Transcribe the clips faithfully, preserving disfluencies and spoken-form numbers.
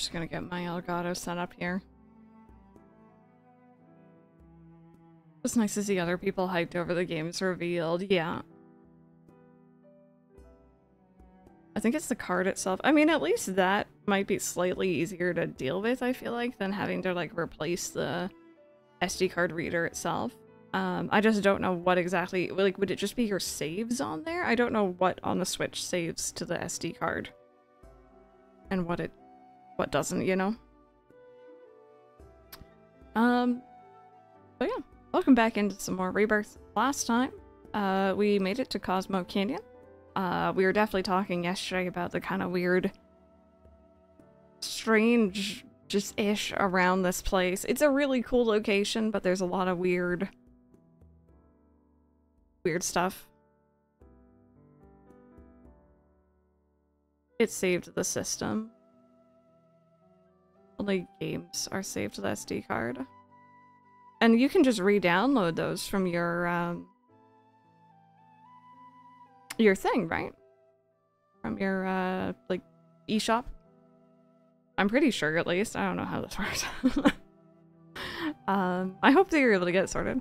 Just gonna get my Elgato set up here. It's nice to see other people hyped over the game's revealed. Yeah. I think it's the card itself. I mean, at least that might be slightly easier to deal with, I feel like, than having to, like, replace the S D card reader itself. Um, I just don't know what exactly... Like, would it just be your saves on there? I don't know what on the Switch saves to the S D card. And what it... what doesn't, you know? Um... So yeah. Welcome back into some more Rebirth. Last time, uh, we made it to Cosmo Canyon. Uh, we were definitely talking yesterday about the kind of weird, strange, just-ish around this place. It's a really cool location, but there's a lot of weird, weird stuff. It saved the system. Only games are saved to the S D card. And you can just re-download those from your, um, your thing, right? From your, uh, like, eShop? I'm pretty sure, at least. I don't know how this works. um, I hope that you're able to get it sorted.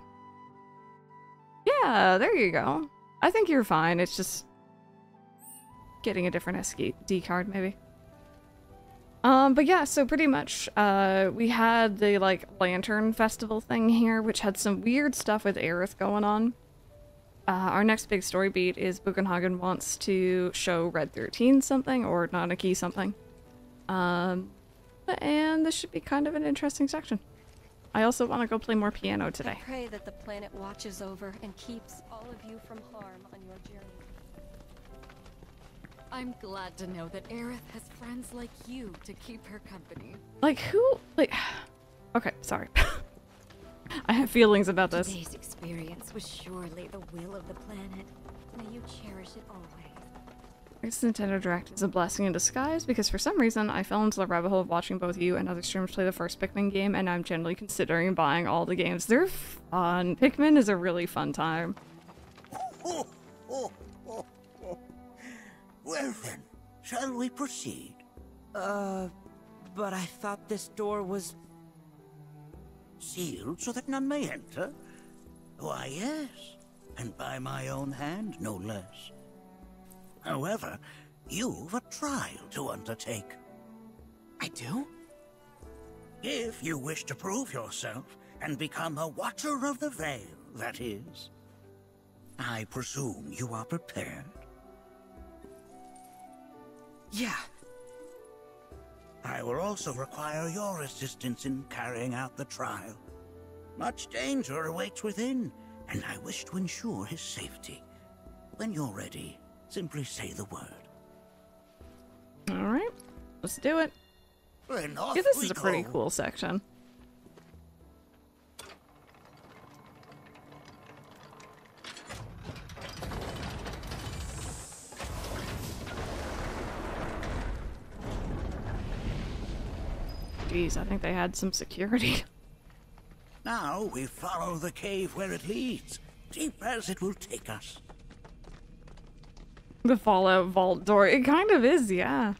Yeah, there you go. I think you're fine. It's just getting a different S D card, maybe. Um, but yeah, so pretty much, uh, we had the, like, Lantern Festival thing here, which had some weird stuff with Aerith going on. Uh, our next big story beat is Buchenhagen wants to show Red thirteen something, or Nanaki something. Um, and this should be kind of an interesting section. I also want to go play more piano today. I pray that the planet watches over and keeps all of you from harm on your journey. I'm glad to know that Aerith has friends like you to keep her company. Like who? Like, okay, sorry. I have feelings about this. Today's experience was surely the will of the planet. May you cherish it always. This Nintendo Direct is a blessing in disguise because for some reason I fell into the rabbit hole of watching both you and other streamers play the first Pikmin game, and I'm generally considering buying all the games. They're fun. Pikmin is a really fun time. Well then, shall we proceed? Uh, but I thought this door was... sealed so that none may enter? Why yes, and by my own hand, no less. However, you've a trial to undertake. I do? If you wish to prove yourself and become a Watcher of the Veil, that is. I presume you are prepared? Yeah. I will also require your assistance in carrying out the trial. Much danger awaits within, and I wish to ensure his safety. When you're ready, simply say the word. Alright, let's do it. Yeah, this is a pretty cool section. Jeez, I think they had some security. Now we follow the cave where it leads, deep as it will take us. The Fallout vault door. It kind of is, yeah.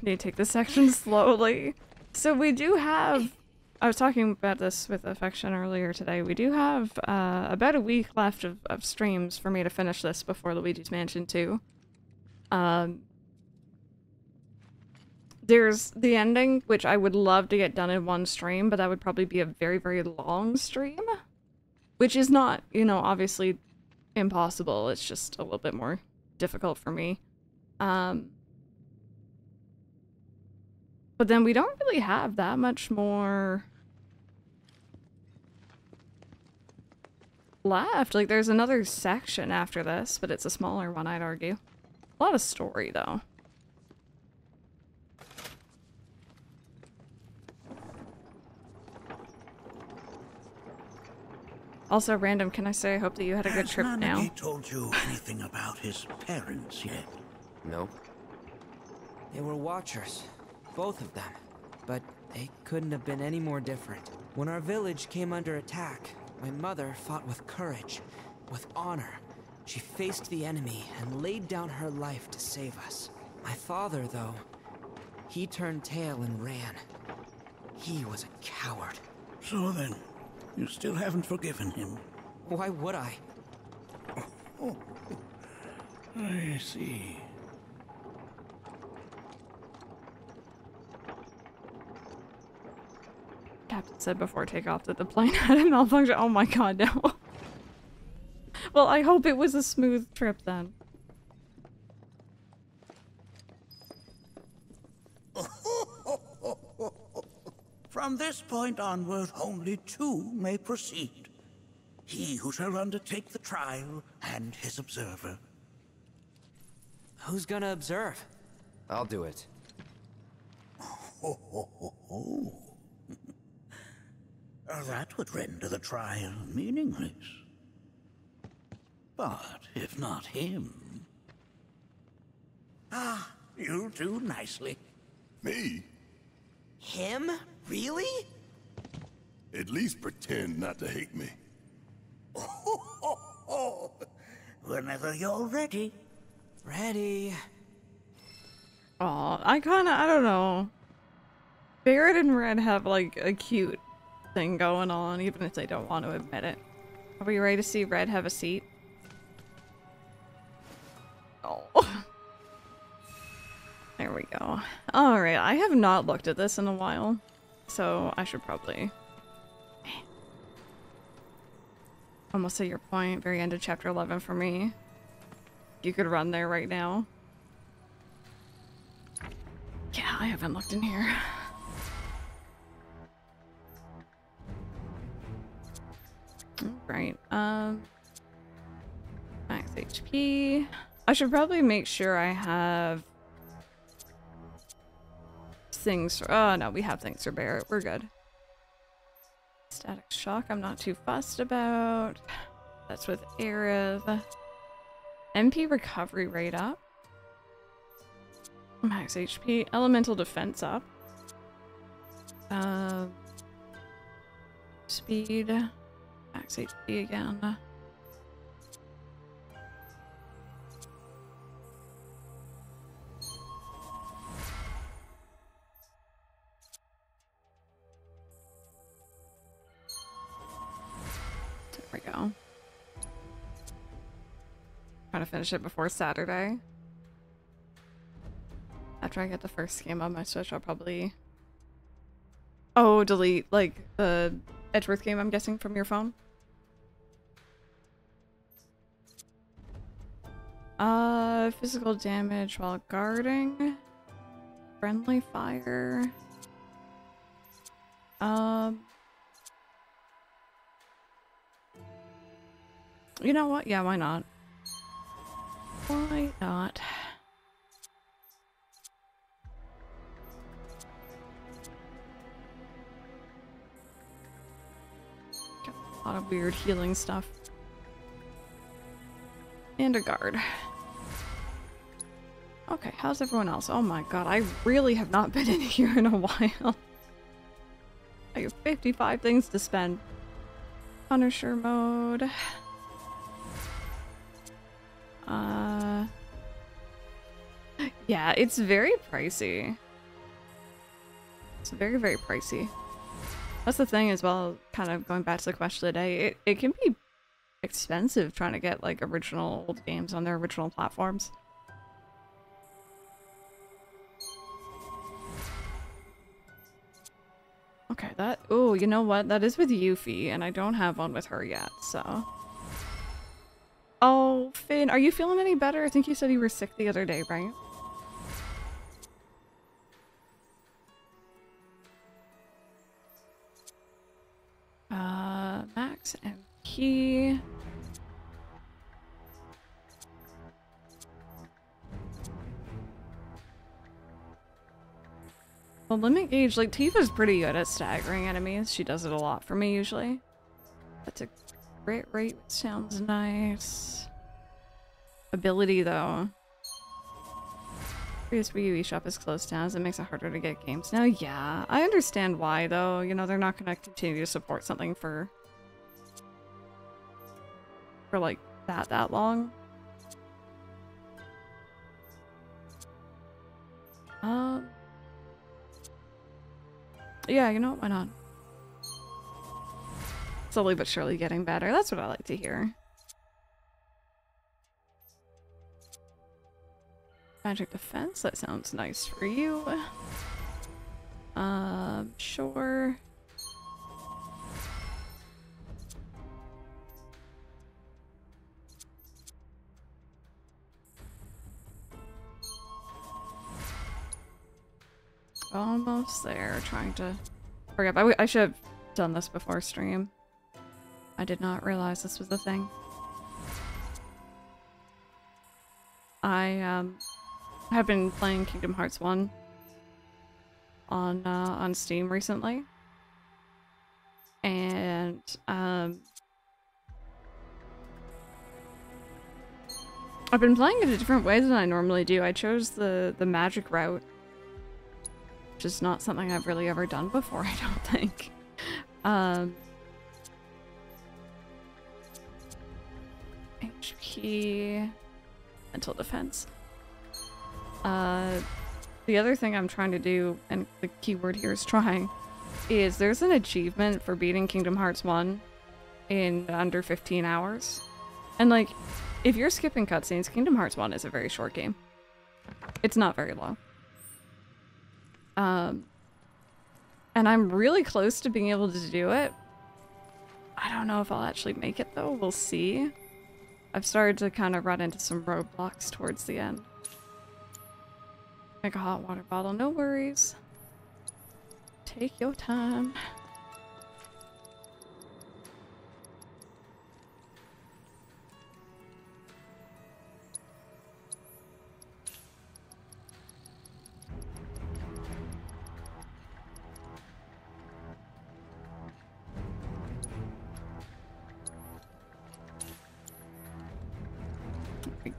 Need to take this section slowly. So we do have... I was talking about this with Affection earlier today. We do have uh, about a week left of, of streams for me to finish this before Luigi's Mansion two. Um, there's the ending, which I would love to get done in one stream, but that would probably be a very, very long stream. Which is not, you know, obviously impossible. It's just a little bit more difficult for me. Um... But then we don't really have that much more left. Like, there's another section after this, but it's a smaller one, I'd argue. A lot of story, though. Also, Random, can I say I hope that you had a good trip now? Has Nanaki told you anything about his parents yet? No. They were Watchers. Both of them. But they couldn't have been any more different. When our village came under attack, my mother fought with courage. with honor. She faced the enemy and laid down her life to save us. My father, though, he turned tail and ran. He was a coward. So then, you still haven't forgiven him? Why would I? Oh, I see. Captain said before takeoff that the plane had a malfunction. Oh my god, no. Well, I hope it was a smooth trip then. From this point onward, only two may proceed. He who shall undertake the trial and his observer. Who's gonna observe? I'll do it. Ho, ho, ho, ho. That would render the trial meaningless. But if not him... Ah, you'll do nicely. Me? Him? Really? At least pretend not to hate me. Oh, oh, oh. Whenever you're ready. Ready. Oh, I kinda, I don't know. Barret and Red have like a cute thing going on, even if they don't want to admit it. Are we ready to see Red have a seat? Oh. There we go. Alright, I have not looked at this in a while, so I should probably... Almost at your point, very end of chapter eleven for me. You could run there right now. Yeah, I haven't looked in here. Right, um... max H P. I should probably make sure I have... things for, oh no, we have things for Barret. We're good. Static shock, I'm not too fussed about. That's with Aerith. M P recovery rate up. Max H P. Elemental defense up. Uh, speed. Max H P again. There we go. Trying to finish it before Saturday. After I get the first game on my Switch, I'll probably... Oh, delete, like, the Edgeworth game, I'm guessing, from your phone? Uh, physical damage while guarding. Friendly fire. Um... You know what? Yeah, why not? Why not? Got a lot of weird healing stuff. And a guard. Okay, how's everyone else? Oh my god, I really have not been in here in a while. I have fifty-five things to spend. Punisher mode. Uh, yeah, it's very pricey. It's very, very pricey. That's the thing as well, kind of going back to the question of the day, it, it can be expensive trying to get like original old games on their original platforms. Okay, that, oh, you know what? That is with Yuffie, and I don't have one with her yet, so... Oh, Finn, are you feeling any better? I think you said you were sick the other day, right? Uh, Max M P. Well, limit gauge, like, Tifa's pretty good at staggering enemies. She does it a lot for me, usually. That's a... Great rate, which sounds nice. Ability though. Previous Wii U eShop is closed down, so it makes it harder to get games now. Yeah, I understand why though. You know, they're not going to continue to support something for for like that that long. Um. Yeah, you know, why not? Slowly but surely getting better. That's what I like to hear. Magic defense, that sounds nice for you. Um, sure. Almost there, trying to... Hurry up. I, I should have done this before stream. I did not realize this was the thing. I, um... have been playing Kingdom Hearts one on, uh, on Steam recently. And, um... I've been playing it a different way than I normally do. I chose the, the magic route. Is not something I've really ever done before, I don't think. Um, H P, mental defense. Uh, the other thing I'm trying to do, and the keyword here is trying, is there's an achievement for beating Kingdom Hearts one in under fifteen hours. And like, if you're skipping cutscenes, Kingdom Hearts one is a very short game. It's not very long. Um, and I'm really close to being able to do it. I don't know if I'll actually make it though, we'll see. I've started to kind of run into some roadblocks towards the end. Make a hot water bottle, no worries. Take your time.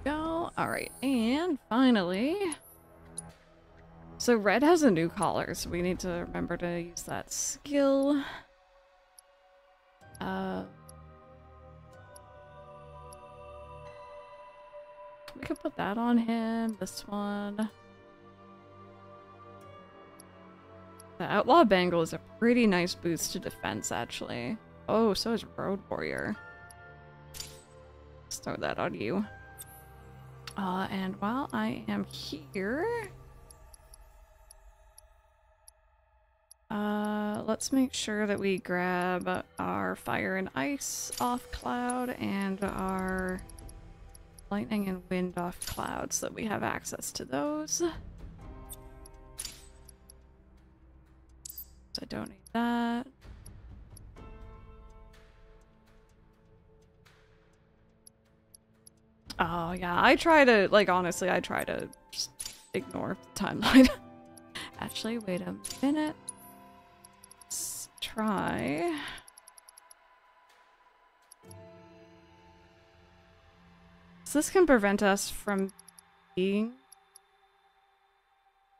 Go. All right, and finally, so Red has a new collar, so we need to remember to use that skill. Uh, we could put that on him. This one, the Outlaw Bangle is a pretty nice boost to defense, actually. Oh, so is Road Warrior. Let's throw that on you. Uh, and while I am here, uh, let's make sure that we grab our fire and ice off Cloud and our lightning and wind off Cloud so that we have access to those. So I don't need that. Oh yeah, I try to, like, honestly, I try to just ignore the timeline. Actually, wait a minute. Let's try. So this can prevent us from being...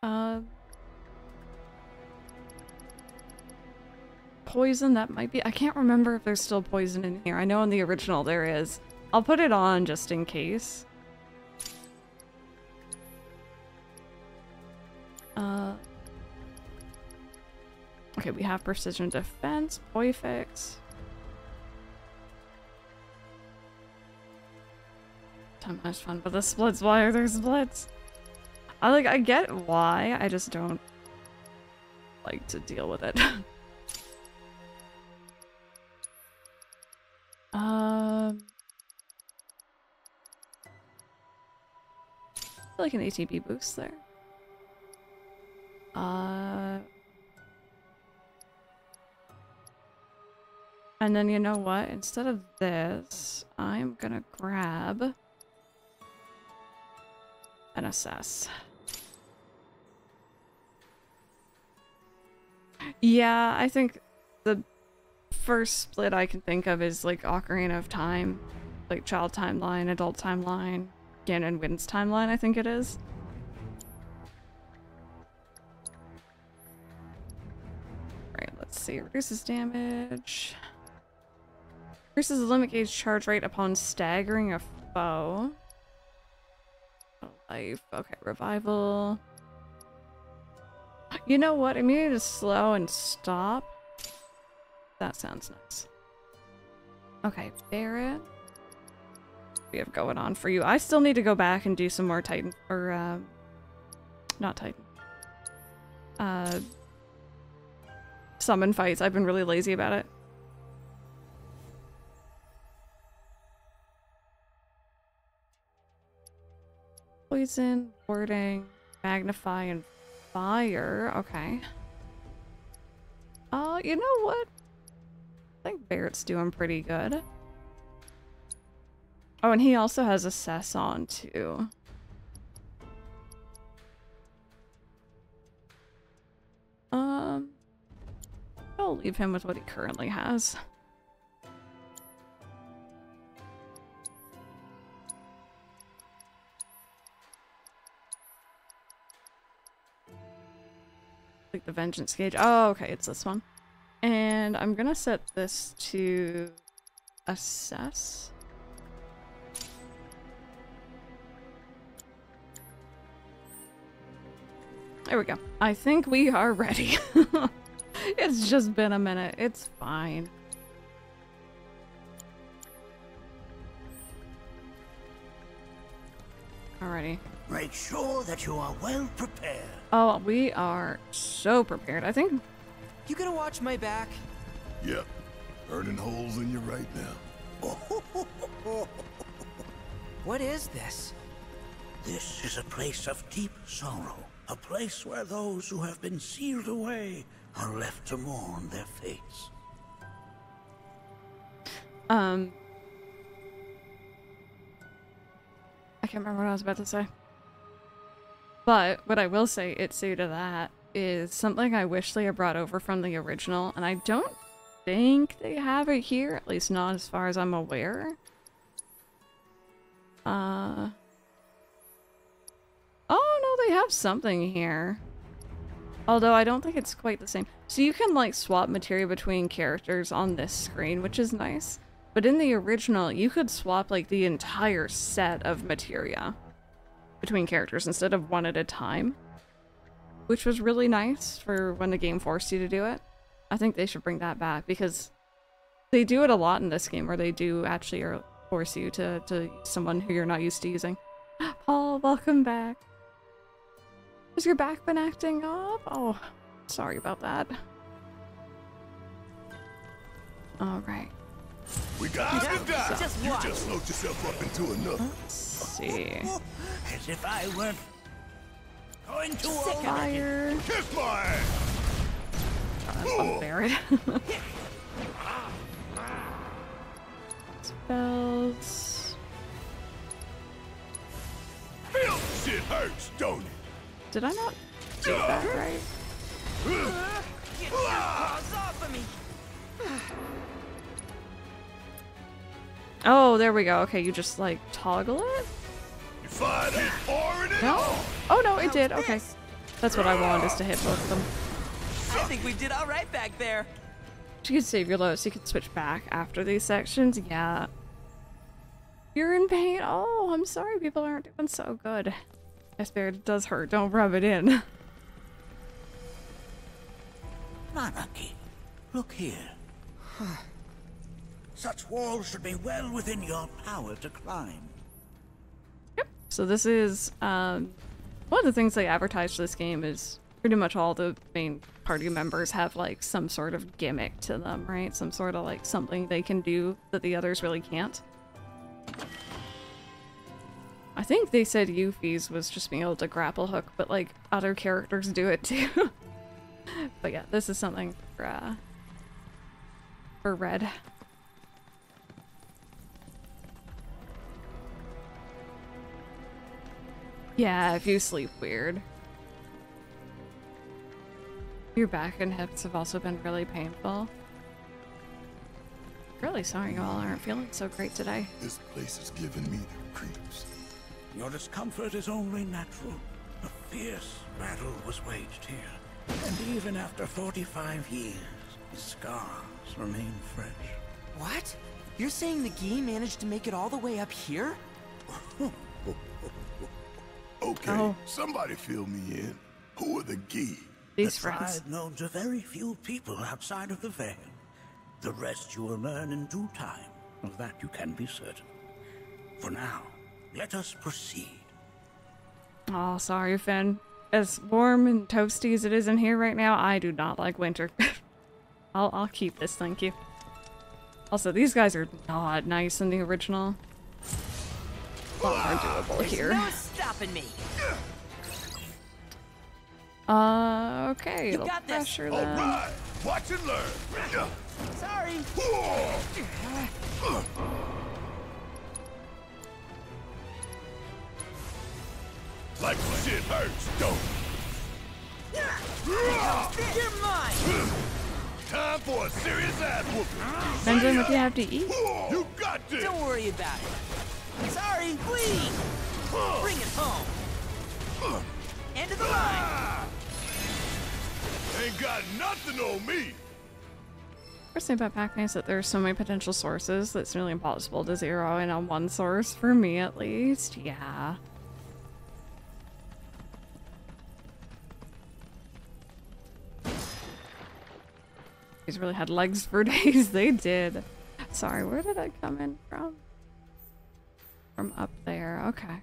Uh, poison, that might be... I can't remember if there's still poison in here. I know in the original there is. I'll put it on just in case. Uh, okay, we have precision defense, Boyfix. Time has fun, but the splits, why are there splits? I like, I get why, I just don't like to deal with it. um... Like an A T B boost there. Uh, and then you know what? Instead of this, I'm gonna grab an assess. Yeah, I think the first split I can think of is like Ocarina of Time, like child timeline, adult timeline. Ganon Wind's timeline, I think it is. Alright, let's see. Reduces damage. Increases the limit gauge charge rate upon staggering a foe. Life. Okay, revival. You know what? I'm going to slow and stop. That sounds nice. Okay, Barret. We have going on for you. I still need to go back and do some more Titan or uh, not Titan. Uh, summon fights. I've been really lazy about it. Poison, warding, magnify, and fire. Okay. Oh, uh, you know what? I think Barret's doing pretty good. Oh, and he also has assess on too. Um, I'll leave him with what he currently has. Like the vengeance gauge. Oh, okay, it's this one. And I'm gonna set this to assess. There we go. I think we are ready. It's just been a minute. It's fine. Alrighty. Make sure that you are well prepared. Oh, we are so prepared. I think. You gonna watch my back? Yep. Burning holes in you right now. What is this? This is a place of deep sorrow. A place where those who have been sealed away are left to mourn their fates. Um... I can't remember what I was about to say. But what I will say, Itsu, to that, is something I wish they had brought over from the original, and I don't think they have it here, at least not as far as I'm aware. Uh... Oh no, they have something here. Although I don't think it's quite the same. So you can like swap material between characters on this screen, which is nice. But in the original, you could swap like the entire set of materia between characters instead of one at a time, which was really nice for when the game forced you to do it. I think they should bring that back because they do it a lot in this game where they do actually force you to, to someone who you're not used to using. Paul, welcome back. Has your back been acting up? Oh, sorry about that. Alright. We got him down! Just you just locked yourself up into another. Let's see. As if I weren't going to fire. Kiss my uh, Barret. Spells. Feel shit hurts, don't it? Did I not do that right? Get your paws off of me. Oh, there we go. Okay, you just like toggle it? You find it or it no? Oh no, it did. Okay. That's what I wanted, is to hit both of them. I think we did alright back there. You can save your load so you can switch back after these sections. Yeah. You're in pain. Oh, I'm sorry people aren't doing so good. Yes, Barret, it does hurt. Don't rub it in. Nanaki, look here. Huh. Such walls should be well within your power to climb. Yep. So this is um, one of the things they advertise for this game is pretty much all the main party members have like some sort of gimmick to them, right? Some sort of like something they can do that the others really can't. I think they said Yuffie's was just being able to grapple hook, but like other characters do it too. But yeah, this is something for, uh, for Red. Yeah, if you sleep weird. Your back and hips have also been really painful. Really sorry you all aren't feeling so great today. This place is giving me the creeps. Your discomfort is only natural. A fierce battle was waged here. And even after forty-five years, the scars remain fresh. What? You're saying the Gi managed to make it all the way up here? Okay, oh. Somebody fill me in. Who are the Gi? These friends known to very few people outside of the Vale. The rest you will learn in due time. Of that you can be certain. For now, let us proceed. Oh, sorry, Finn. As warm and toasty as it is in here right now, I do not like winter. I'll I'll keep this, thank you. Also, these guys are not nice in the original. Well, they're doable here. There's no stopping me. Uh, okay. You got this. Pressure then. All right. Watch and learn. Sorry. Like shit hurts, don't. You're mine. Time for a serious ass whooping. Depends on what you have to eat. You got this. Don't worry about it. Sorry, please. Bring it home. End of the line. Ain't got nothing on me. First thing about Pac-Man is that there are so many potential sources that's really impossible to zero in on one source, for me at least. Yeah. These really had legs for days. They did. Sorry, where did I come in from? From up there. Okay.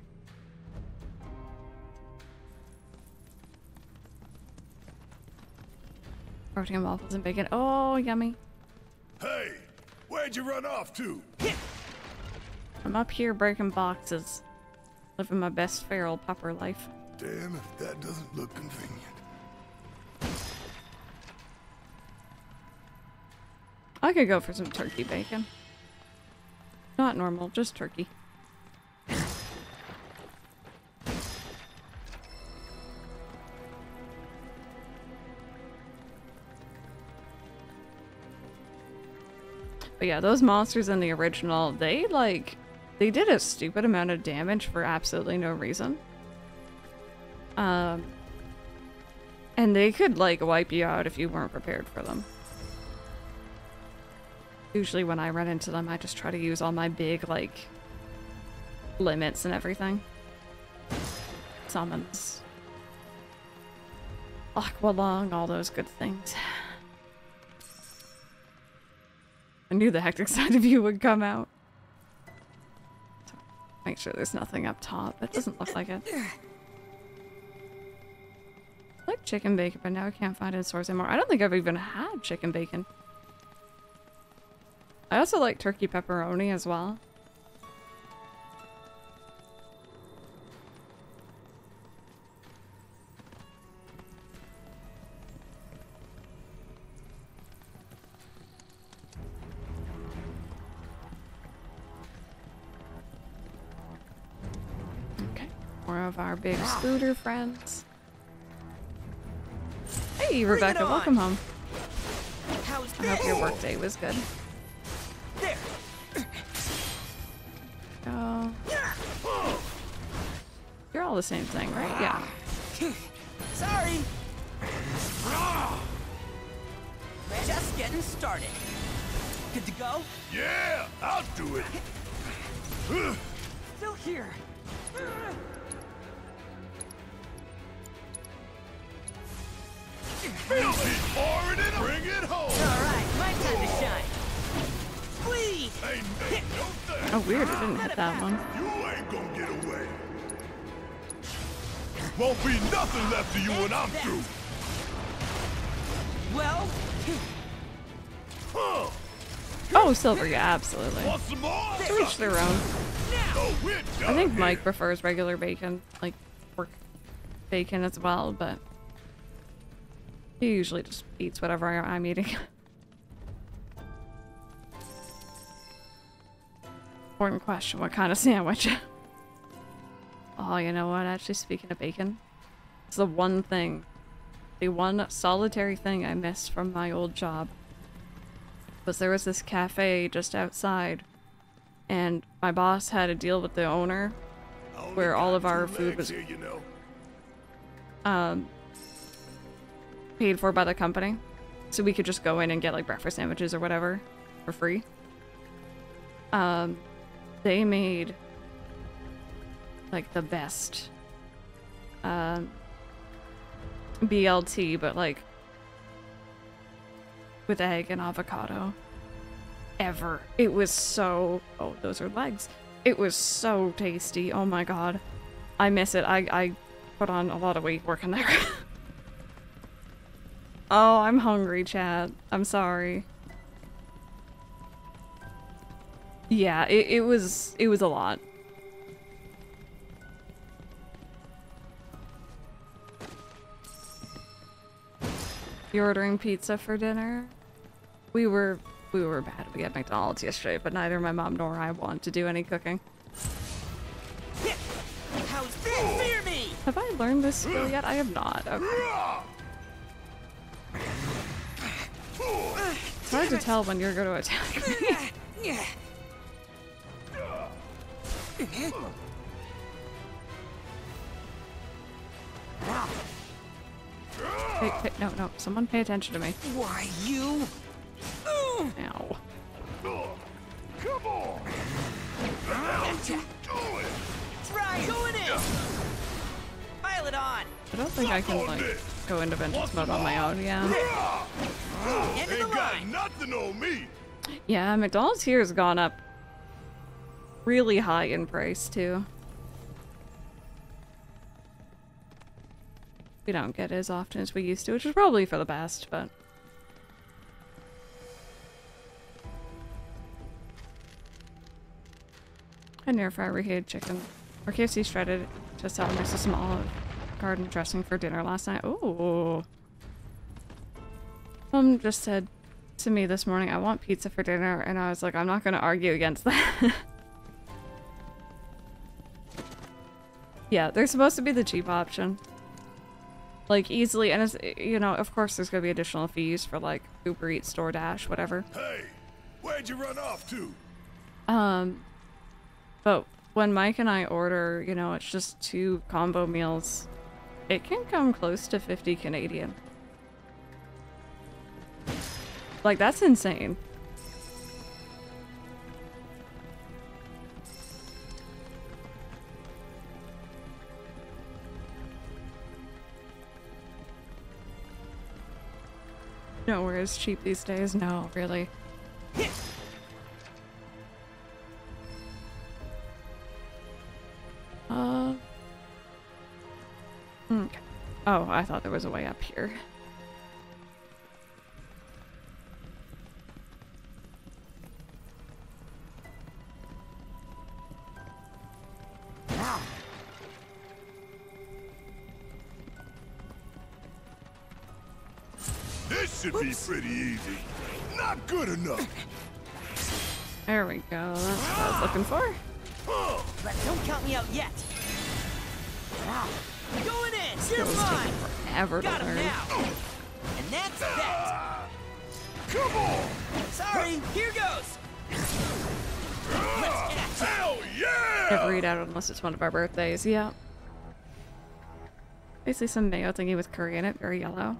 Protein and waffles and bacon. Oh, yummy. Hey, where'd you run off to? I'm up here breaking boxes. Living my best feral pupper life. Damn if that doesn't look convenient. I could go for some turkey bacon. Not normal, just turkey. But yeah, those monsters in the original, they like, they did a stupid amount of damage for absolutely no reason. Um, and they could like wipe you out if you weren't prepared for them. Usually when I run into them, I just try to use all my big, like, limits and everything. Summons. Aqualung, all those good things. I knew the hectic side of you would come out. Make sure there's nothing up top. That doesn't look like it. I like chicken bacon, but now I can't find it in stores anymore. I don't think I've even had chicken bacon. I also like turkey pepperoni as well. Okay, more of our big scooter friends. Hey, Rebecca, welcome home. I hope your work day was good. Oh. You're all the same thing, right? Yeah. Sorry. Just getting started. Good to go? Yeah, I'll do it. Still here. Feel it, or it bring it home. All right, my time to shine. Oh weird, I didn't hit that one. You ain't gonna get away. Won't be nothing left of you when I'm through. Well. Oh, silver, yeah, absolutely. To each their own. I think Mike prefers regular bacon, like pork bacon as well, but he usually just eats whatever I'm eating. Important question, what kind of sandwich? Oh, you know what, actually speaking of bacon, it's the one thing, the one solitary thing I missed from my old job was there was this cafe just outside and my boss had a deal with the owner where all of our food was here, you know. um, paid for by the company, so we could just go in and get like breakfast sandwiches or whatever for free. Um, they made like the best um, B L T, but like with egg and avocado ever. It was so... Oh, those are legs. It was so tasty. Oh my god. I miss it. I, I put on a lot of weight working there. Oh, I'm hungry, Chad. I'm sorry. Yeah, it, it was it was a lot. You're ordering pizza for dinner? We were we were bad. We had McDonald's yesterday, but neither my mom nor I want to do any cooking. How's this? Fear me! Have I learned this skill yet? I have not. Okay. It's hard to tell when you're going to attack me. Hey, hey, no, no. Someone pay attention to me. Why, you? Ow. Come on. That's it. Try doing it. Pile it on. I don't think I can, like, go into vengeance mode on my own, yeah. End of the line. Got nothing on me. Yeah, McDonald's here has gone up really high in price, too. We don't get it as often as we used to, which is probably for the best, but... I never fried reheated chicken. Or K F C shredded to sell nice and small garden dressing for dinner last night. Ooh. Mom just said to me this morning, I want pizza for dinner, and I was like, I'm not going to argue against that. Yeah, they're supposed to be the cheap option. Like, easily, and it's, you know, of course there's going to be additional fees for, like, Uber Eats, DoorDash, whatever. Hey, where'd you run off to? Um, but when Mike and I order, you know, it's just two combo meals, it can come close to fifty Canadian. Like, that's insane. Nowhere is cheap these days. No, really. Uh. Okay. Oh, I thought there was a way up here. Should Whoops. Be pretty easy. Not good enough. There we go. That's what I was looking for. But don't count me out yet. Going in. Here's mine. Forever to learn. And that's that. Come on. Sorry. Here goes. Let's get it. Hell yeah! Never eat out unless it's one of our birthdays. Yeah. Basically, some mayo thingy with curry in it. Very yellow.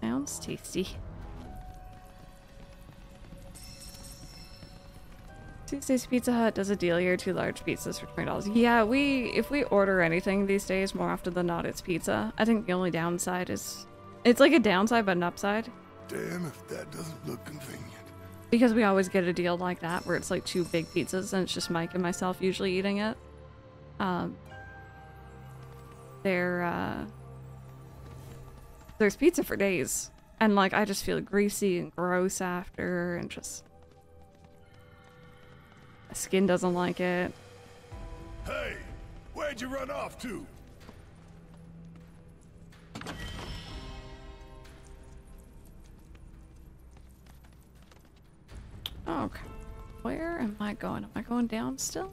Sounds tasty. Tuesday's Pizza Hut does a deal here, two large pizzas for twenty dollars. Yeah, we if we order anything these days, more often than not, it's pizza. I think the only downside is... It's like a downside, but an upside. Damn if that doesn't look convenient. Because we always get a deal like that, where it's like two big pizzas, and it's just Mike and myself usually eating it. Um, they're... Uh, There's pizza for days, and like I just feel greasy and gross after, and just my skin doesn't like it. Hey, where'd you run off to? Okay, where am I going? Am I going down still?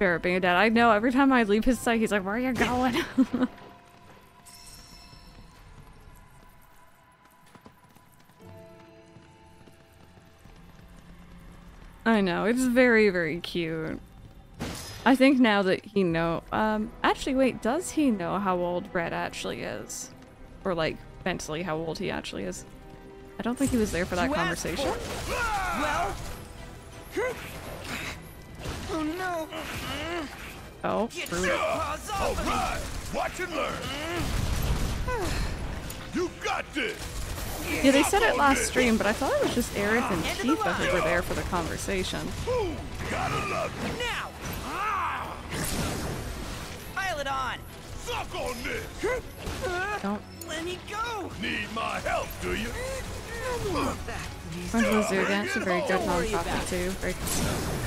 Barret being a dad. I know every time I leave his site, he's like, where are you going? I know, it's very, very cute. I think now that he know, um, actually wait, does he know how old Red actually is? Or like, mentally how old he actually is. I don't think he was there for that conversation. Well? Oh no! Oh, alright! Watch and learn! You got this! Yeah, they said it last stream, but I thought it was just Aerith and Tifa who were there for the conversation. Ooh, gotta love it. Now! Pile it on! Suck on this! Don't. Let me go! Need my help, do you? Friends of the Zoo dance are very good non-profit too. Very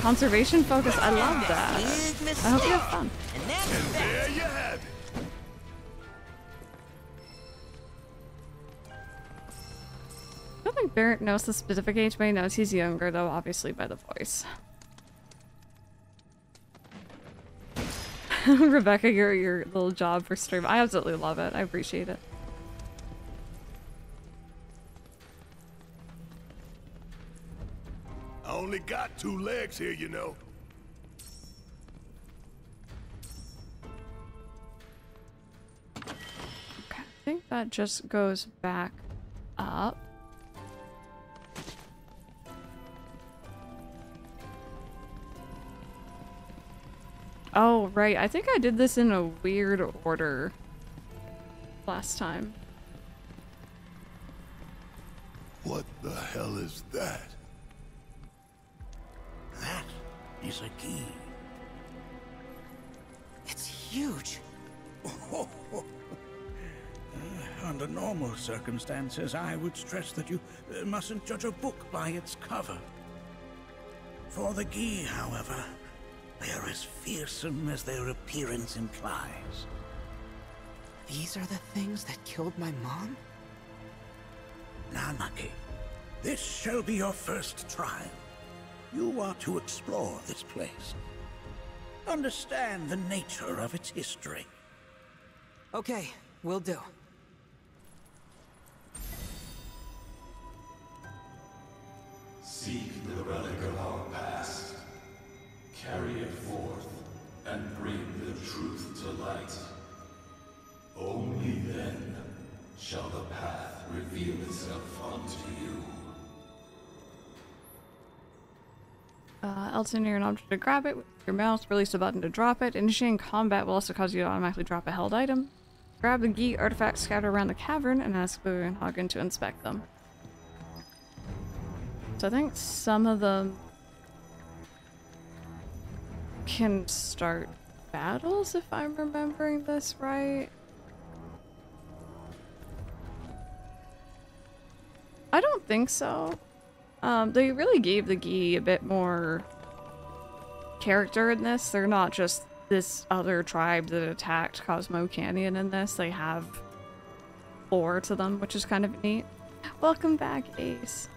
conservation focus. I love that. I hope you have fun. And there you have it. I don't think Barret knows the specific age, but he knows he's younger, though, obviously, by the voice. Rebecca, your, your little job for stream. I absolutely love it. I appreciate it. I only got two legs here, you know. Okay, I think that just goes back up. Oh, right. I think I did this in a weird order last time. What the hell is that? That is a key. It's huge. uh, under normal circumstances, I would stress that you uh, mustn't judge a book by its cover. For the key, however, they are as fearsome as their appearance implies. These are the things that killed my mom? Nanaki, this shall be your first trial. You are to explore this place. Understand the nature of its history. Okay, will do. Seek the relic of our past. Carry it forth, and bring the truth to light. Only then shall the path reveal itself unto you. Uh, Elton, near an object to grab it with your mouse, release a button to drop it. Initiating combat will also cause you to automatically drop a held item. Grab the Gi artifacts scattered around the cavern and ask Buchenhagen to inspect them. So I think some of them can start battles, if I'm remembering this right. I don't think so. Um, they really gave the Gi a bit more character in this. They're not just this other tribe that attacked Cosmo Canyon in this. They have lore to them, which is kind of neat. Welcome back, Ace.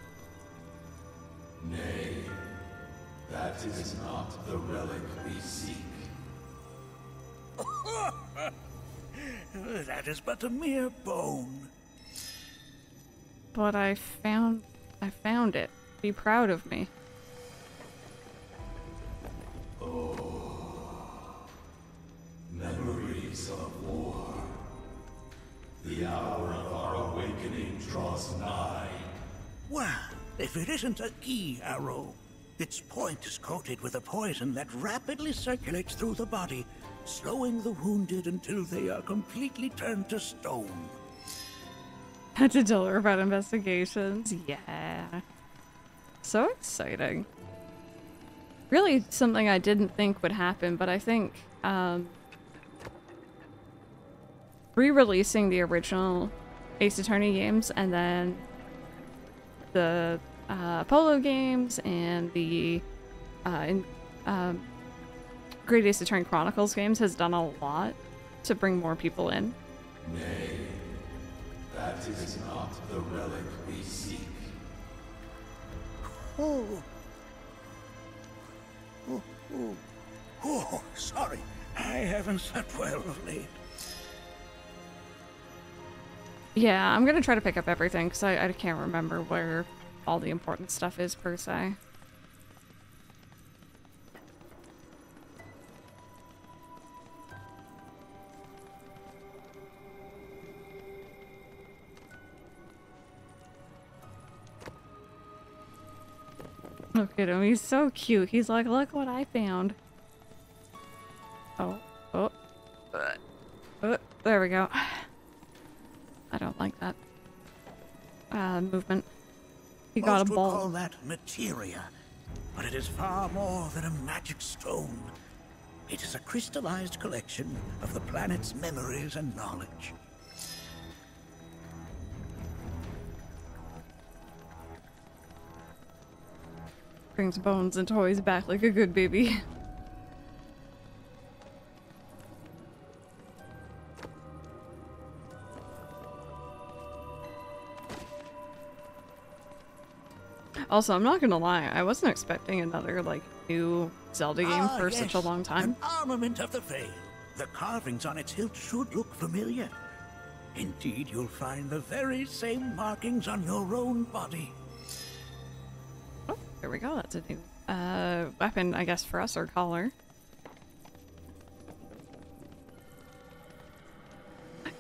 Nay, that is not the relic we seek. That is but a mere bone. But I found... I found it. Be proud of me. Oh, memories of war. The hour of our awakening draws nigh. Well, if it isn't a Gi arrow. Its point is coated with a poison that rapidly circulates through the body, slowing the wounded until they are completely turned to stone. Had to tell her about investigations. Yeah. So exciting. Really something I didn't think would happen, but I think um, re-releasing the original Ace Attorney games and then the Uh, Apollo games and the uh, in, um, Great Ace Attorney Chronicles games has done a lot to bring more people in. Nay, that is not the relic we seek. Oh, oh, oh. Oh sorry, I haven't slept well of late. Yeah, I'm gonna try to pick up everything because I, I can't remember where all the important stuff is, per se. Look at him, he's so cute. He's like, look what I found. Oh, oh, oh, there we go. I don't like that uh, movement. He got a ball. Most would call that materia, but it is far more than a magic stone. It is a crystallized collection of the planet's memories and knowledge. Brings bones and toys back like a good baby. Also, I'm not gonna lie, I wasn't expecting another, like, new Zelda game ah, for yes. such a long time. An armament of the veil. The carvings on its hilt should look familiar. Indeed, you'll find the very same markings on your own body. Oh, there we go. That's a new uh, weapon, I guess, for us, or collar.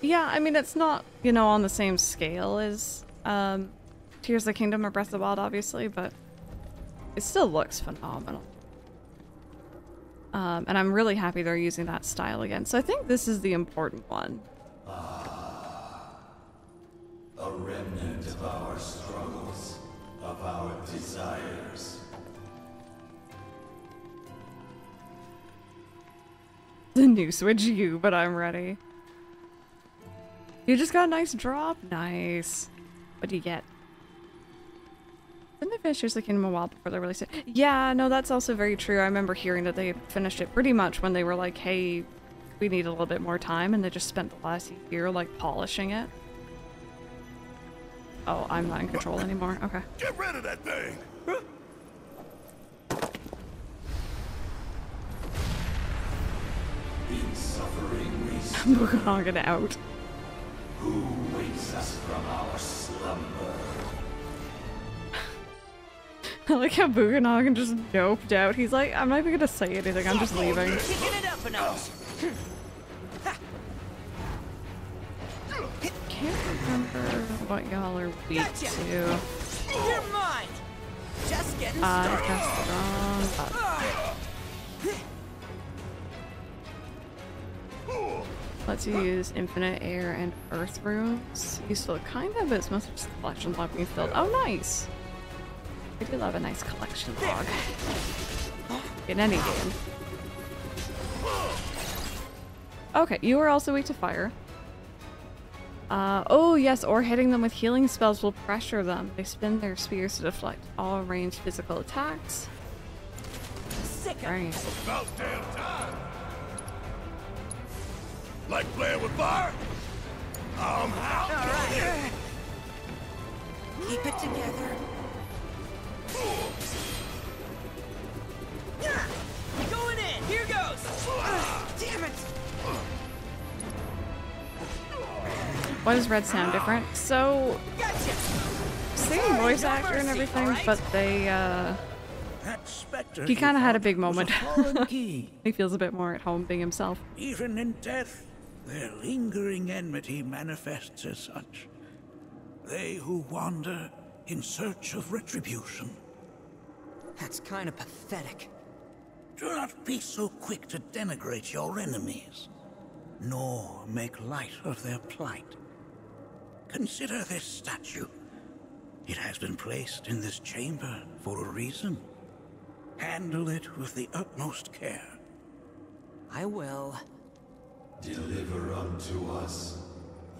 Yeah, I mean, it's not, you know, on the same scale as... Um, Tears of the Kingdom or Breath of the Wild, obviously, but it still looks phenomenal. Um, and I'm really happy they're using that style again. So I think this is the important one. Ah, a remnant of our struggles, of our desires. The new Switch U, but I'm ready. You just got a nice drop? Nice. What do you get? Didn't they finish Tears of the Kingdom a while before they released it? Yeah, no, that's also very true. I remember hearing that they finished it pretty much when they were like, hey, we need a little bit more time, and they just spent the last year, like, polishing it. Oh, I'm not in control anymore. Okay. Get rid of that thing! Huh? In suffering we suffer. Buchenhagen out. Who wakes us from our slumber? I like how Buchenhagen just doped out. He's like, I'm not even gonna say anything, I'm just leaving. It up I can't remember what y'all are weak gotcha. to. You're mine. Just getting I guessed wrong. Let's use infinite air and earth runes. Useful, kind of, but it's mostly just collection log being filled. Oh, nice! I do love a nice collection log. In any game. Okay, you are also weak to fire. Uh, oh yes, or hitting them with healing spells will pressure them. They spin their spears to deflect all ranged physical attacks. Sick. Nice. About damn time. Like playing with fire? I'm out. All right. Keep it together. Going in! Here goes! Uh, damn it! Why does Red sound different? So, gotcha. Same voice no actor mercy, and everything, right? But they, uh... That he kind of had a big moment. A he feels a bit more at home being himself. Even in death, their lingering enmity manifests as such. They who wander in search of retribution. That's kind of pathetic. Do not be so quick to denigrate your enemies, nor make light of their plight. Consider this statue. It has been placed in this chamber for a reason. Handle it with the utmost care. I will. Deliver unto us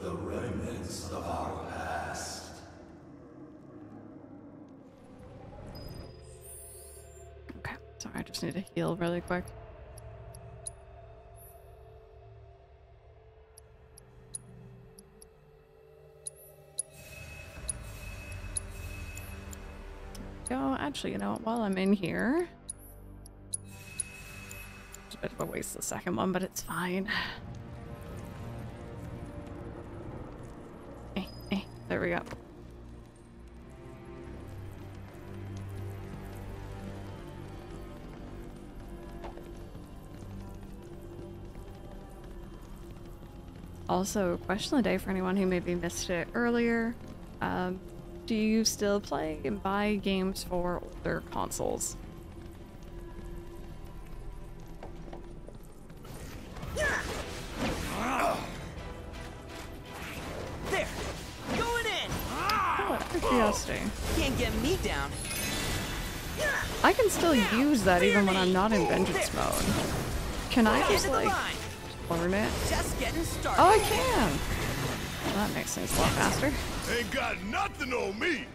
the remnants of our past. I just need to heal really quick. Oh, actually, you know what? While I'm in here, it's a bit of a waste of the second one, but it's fine. Hey, hey, there we go. Also, question of the day for anyone who maybe missed it earlier. Um, do you still play and buy games for older consoles? There, going in. Oh, curiosity. Can't get me down. I can still use that even when I'm not in vengeance mode. Can I just like learn it? Oh, I can. Well, that makes things a lot faster. Ain't got nothing on me.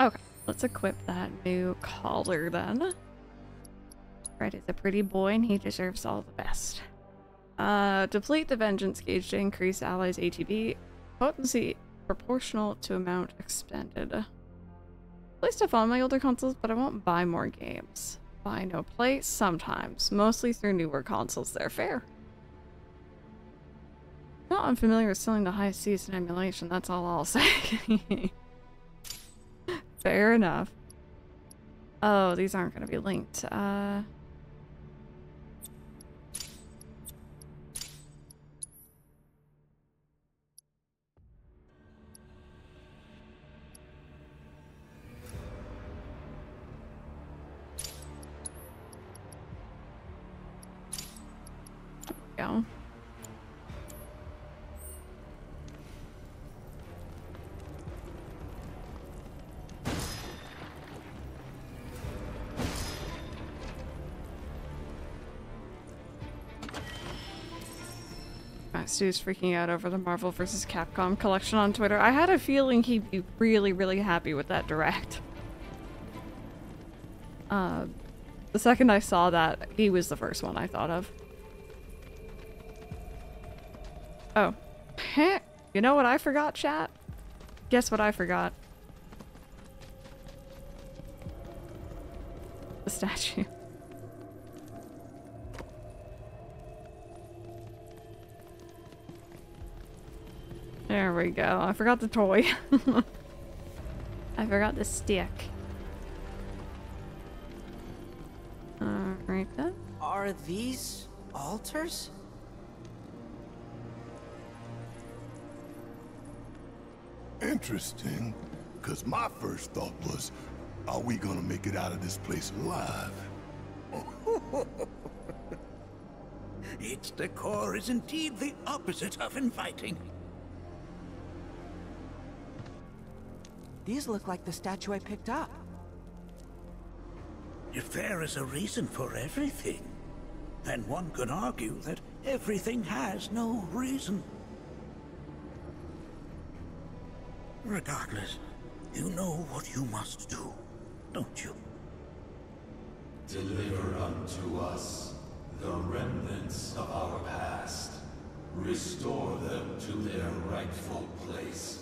Okay, let's equip that new collar then. Red is a pretty boy and he deserves all the best. Uh, deplete the vengeance gauge to increase allies' A T B potency proportional to amount expended. Play stuff on my older consoles, but I won't buy more games. Buy no play sometimes, mostly through newer consoles. They're fair. Not unfamiliar with selling the high seas in emulation. That's all I'll say. Fair enough. Oh, these aren't going to be linked. Uh. Go. Stu's freaking out over the Marvel versus. Capcom collection on Twitter. I had a feeling he'd be really, really happy with that direct. Uh, the second I saw that, he was the first one I thought of. Oh. You know what I forgot, chat? Guess what I forgot? The statue. There we go. I forgot the toy. I forgot the stick. Alright then. Are these altars? Interesting, because my first thought was, are we gonna make it out of this place alive? Its decor is indeed the opposite of inviting. These look like the statue I picked up. If there is a reason for everything, then one could argue that everything has no reason. Regardless, you know what you must do, don't you? Deliver unto us the remnants of our past. Restore them to their rightful place.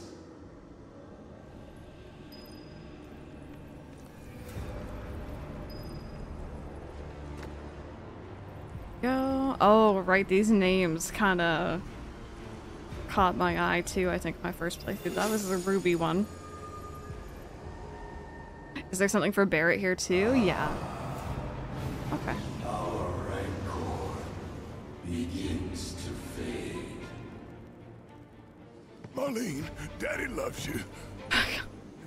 Go. Oh, right, these names kind of caught my eye too, I think, my first playthrough. That was the Ruby one. Is there something for Barret here too? Yeah. Okay. Our rancor begins to fade. Marlene, Daddy loves you.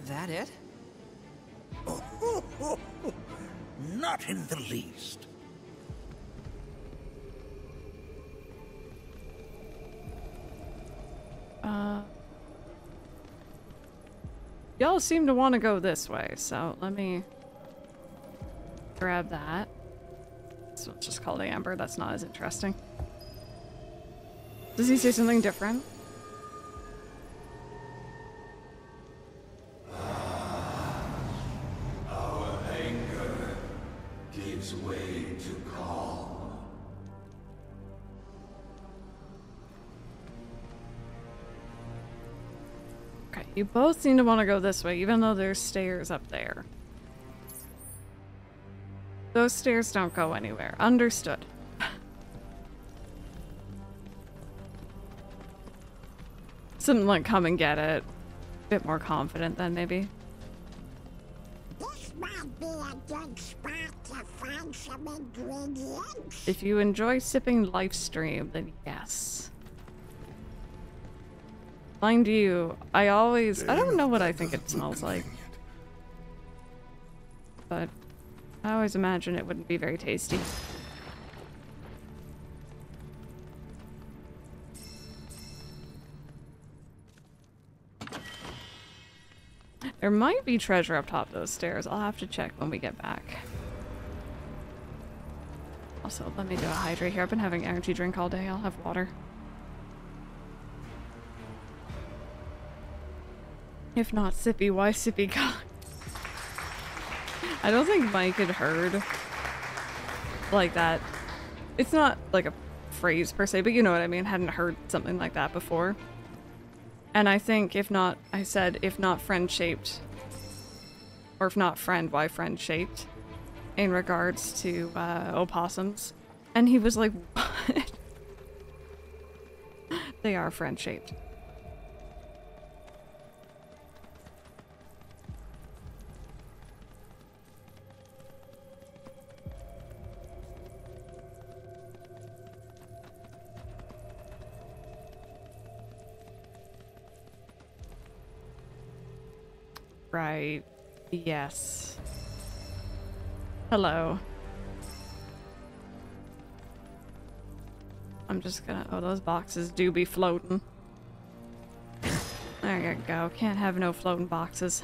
That it? Oh, oh, oh, oh. Not in the least. Uh, y'all seem to want to go this way, so let me grab that. So it's just called Amber. That's not as interesting. Does he say something different? Our anger gives way to calm. You both seem to want to go this way, even though there's stairs up there. Those stairs don't go anywhere. Understood. Something like come and get it. A bit more confident then, maybe. This might be a good spot to find some ingredients. If you enjoy sipping live stream, then yes. Blind you. I always... I don't know what I think it smells like. But I always imagine it wouldn't be very tasty. There might be treasure up top of those stairs. I'll have to check when we get back. Also, let me do a hydrate here. I've been having energy drink all day. I'll have water. If not Sippy, why Sippy God? I don't think Mike had heard like that. It's not like a phrase per se, but you know what I mean. Hadn't heard something like that before. And I think if not, I said, if not friend-shaped, or if not friend, why friend-shaped, in regards to uh, opossums. And he was like, what? They are friend-shaped. Right. Yes. Hello. I'm just gonna... Oh, those boxes do be floating. There you go. Can't have no floating boxes.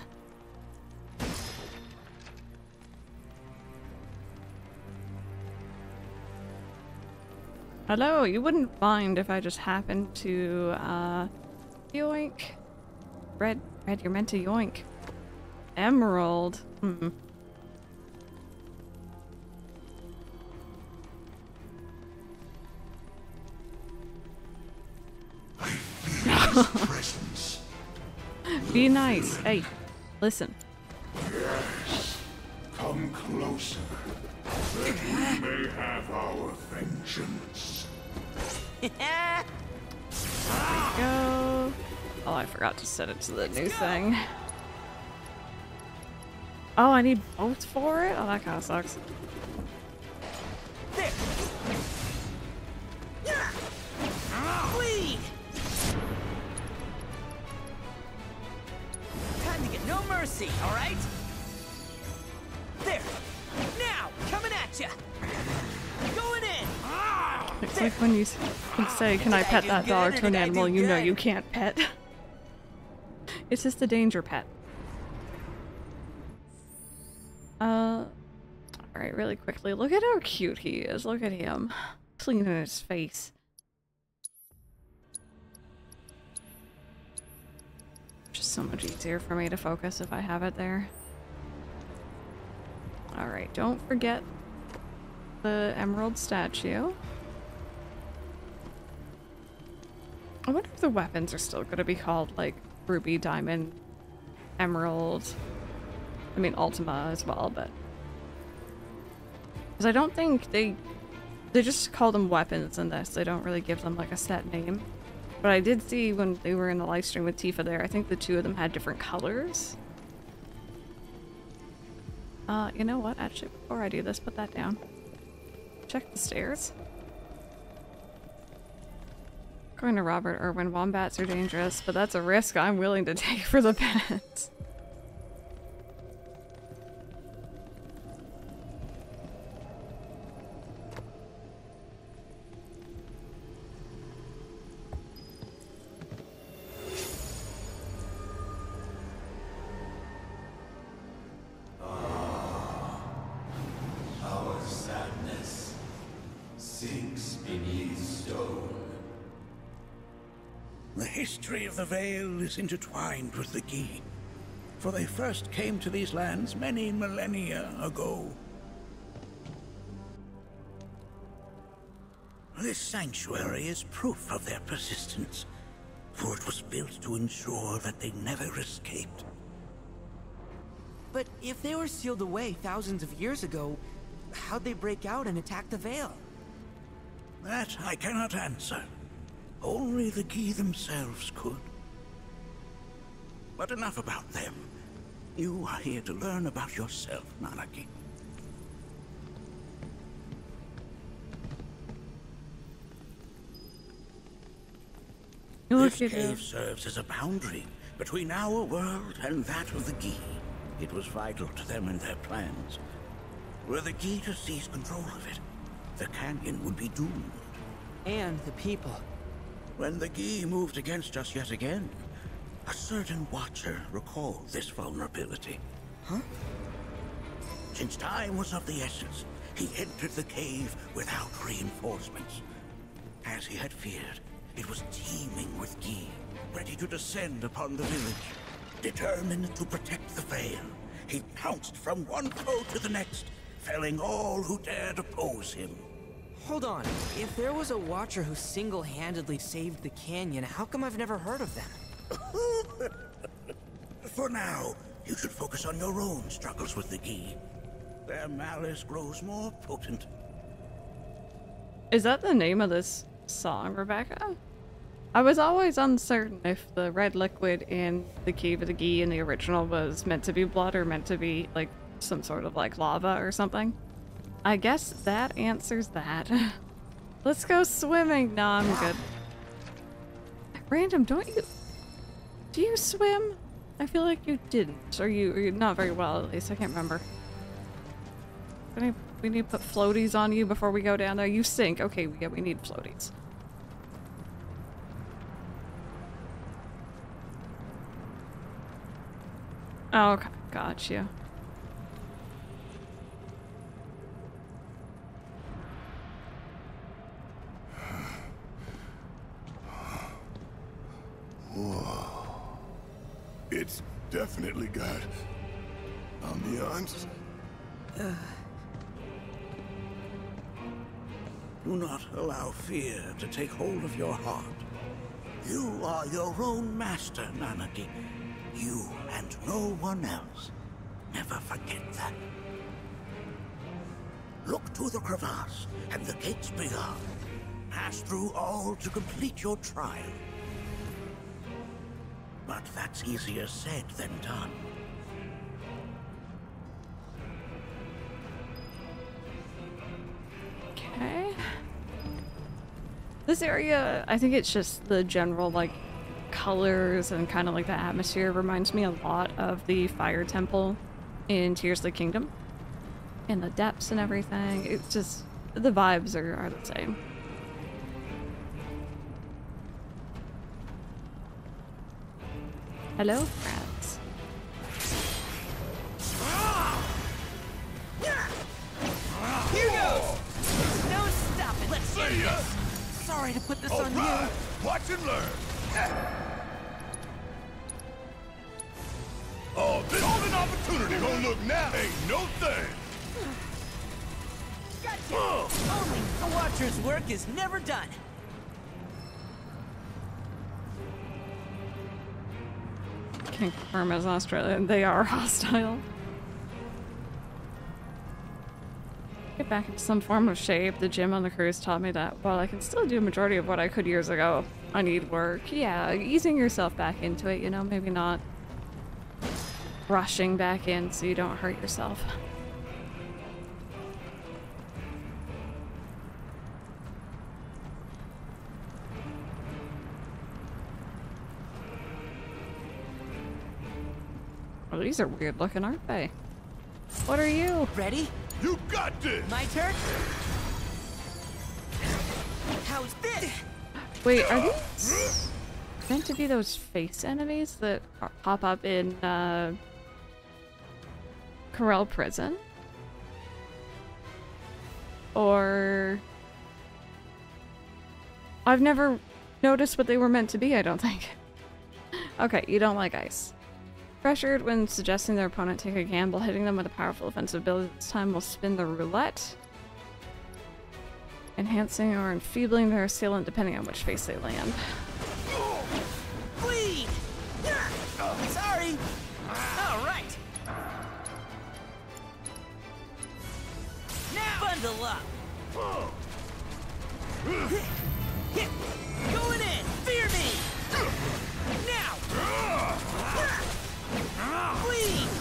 Hello, you wouldn't mind if I just happened to, uh... yoink. Red, Red, you're meant to yoink. Emerald? Hmm. Be nice. Hey, listen. Yes. Come closer. Then we may have our vengeance. There we go. Oh, I forgot to set it to the new thing. Oh, I need boats for it? Oh, that kind of sucks. There. Time to get no mercy, all right? There. Now, coming at ya. Going in. It's there. Like when you can say, can I pet that dog to an animal you know you can't pet. It's just a danger pet. Uh, alright, really quickly. Look at how cute he is. Look at him. Cleaning his face. Just so much easier for me to focus if I have it there. Alright, don't forget the emerald statue. I wonder if the weapons are still going to be called, like, ruby, diamond, emerald... I mean, Ultima as well, but... Because I don't think they... They just call them weapons in this. They don't really give them, like, a set name. But I did see when they were in the live stream with Tifa there, I think the two of them had different colors. Uh, you know what? Actually, before I do this, put that down. Check the stairs. According to Robert Irwin, wombats are dangerous, but that's a risk I'm willing to take for the pets. The veil is intertwined with the Gi, for they first came to these lands many millennia ago. This sanctuary is proof of their persistence, for it was built to ensure that they never escaped. But if they were sealed away thousands of years ago, how'd they break out and attack the veil? That I cannot answer. Only the Gi themselves could. But enough about them. You are here to learn about yourself, Nanaki. This cave serves as a boundary between our world and that of the Gi. It was vital to them and their plans. Were the Gi to seize control of it, the canyon would be doomed. And the people. When the Gi moved against us yet again, a certain watcher recalled this vulnerability. Huh? Since time was of the essence, he entered the cave without reinforcements. As he had feared, it was teeming with Gi, ready to descend upon the village. Determined to protect the veil, he pounced from one foe to the next, felling all who dared oppose him. Hold on. If there was a watcher who single-handedly saved the canyon, how come I've never heard of them? For now, you should focus on your own struggles with the Gi. Their malice grows more potent. Is that the name of this song, Rebecca? I was always uncertain if the red liquid in the Cave of the Gi in the original was meant to be blood or meant to be like some sort of like lava or something. I guess that answers that. Let's go swimming. No, I'm good. Random, don't you? Do you swim? I feel like you didn't, or you, or you not very well at least. I can't remember. We need, we need to put floaties on you before we go down there. You sink. Okay, yeah, we need floaties. Oh, okay, gotcha. Whoa. It's definitely got ambiance. Uh. Do not allow fear to take hold of your heart. You are your own master, Nanaki. You and no one else. Never forget that. Look to the crevasse and the gates beyond. Pass through all to complete your trial. But that's easier said than done. Okay. This area, I think it's just the general, like, colors and kind of like the atmosphere reminds me a lot of the fire temple in Tears of the Kingdom, and the depths and everything. It's just the vibes are, are the same. Hello, friends. Here goes! No, stop it! Let's see ya. Sorry to put this all on right. You. Watch and learn. Oh, this golden opportunity gonna look now. Ain't no thing. Gotcha. Uh. Only the Watcher's work is never done. Can't confirm as Australian. They are hostile. Get back into some form of shape. The gym on the cruise taught me that while I can still do a majority of what I could years ago, I need work. Yeah, easing yourself back into it, you know, maybe not rushing back in so you don't hurt yourself. Well, these are weird looking, aren't they? What are you? Ready? You got this! My turn? How's this? Wait, are these meant to be those face enemies that pop up in uh, Corel Prison? Or... I've never noticed what they were meant to be, I don't think. Okay, you don't like ice. Pressured when suggesting their opponent take a gamble, hitting them with a powerful offensive ability this time will spin the roulette, enhancing or enfeebling their assailant depending on which face they land. Bleed! Sorry! Alright! Now bundle up! Going in! Fear me! Now! Please!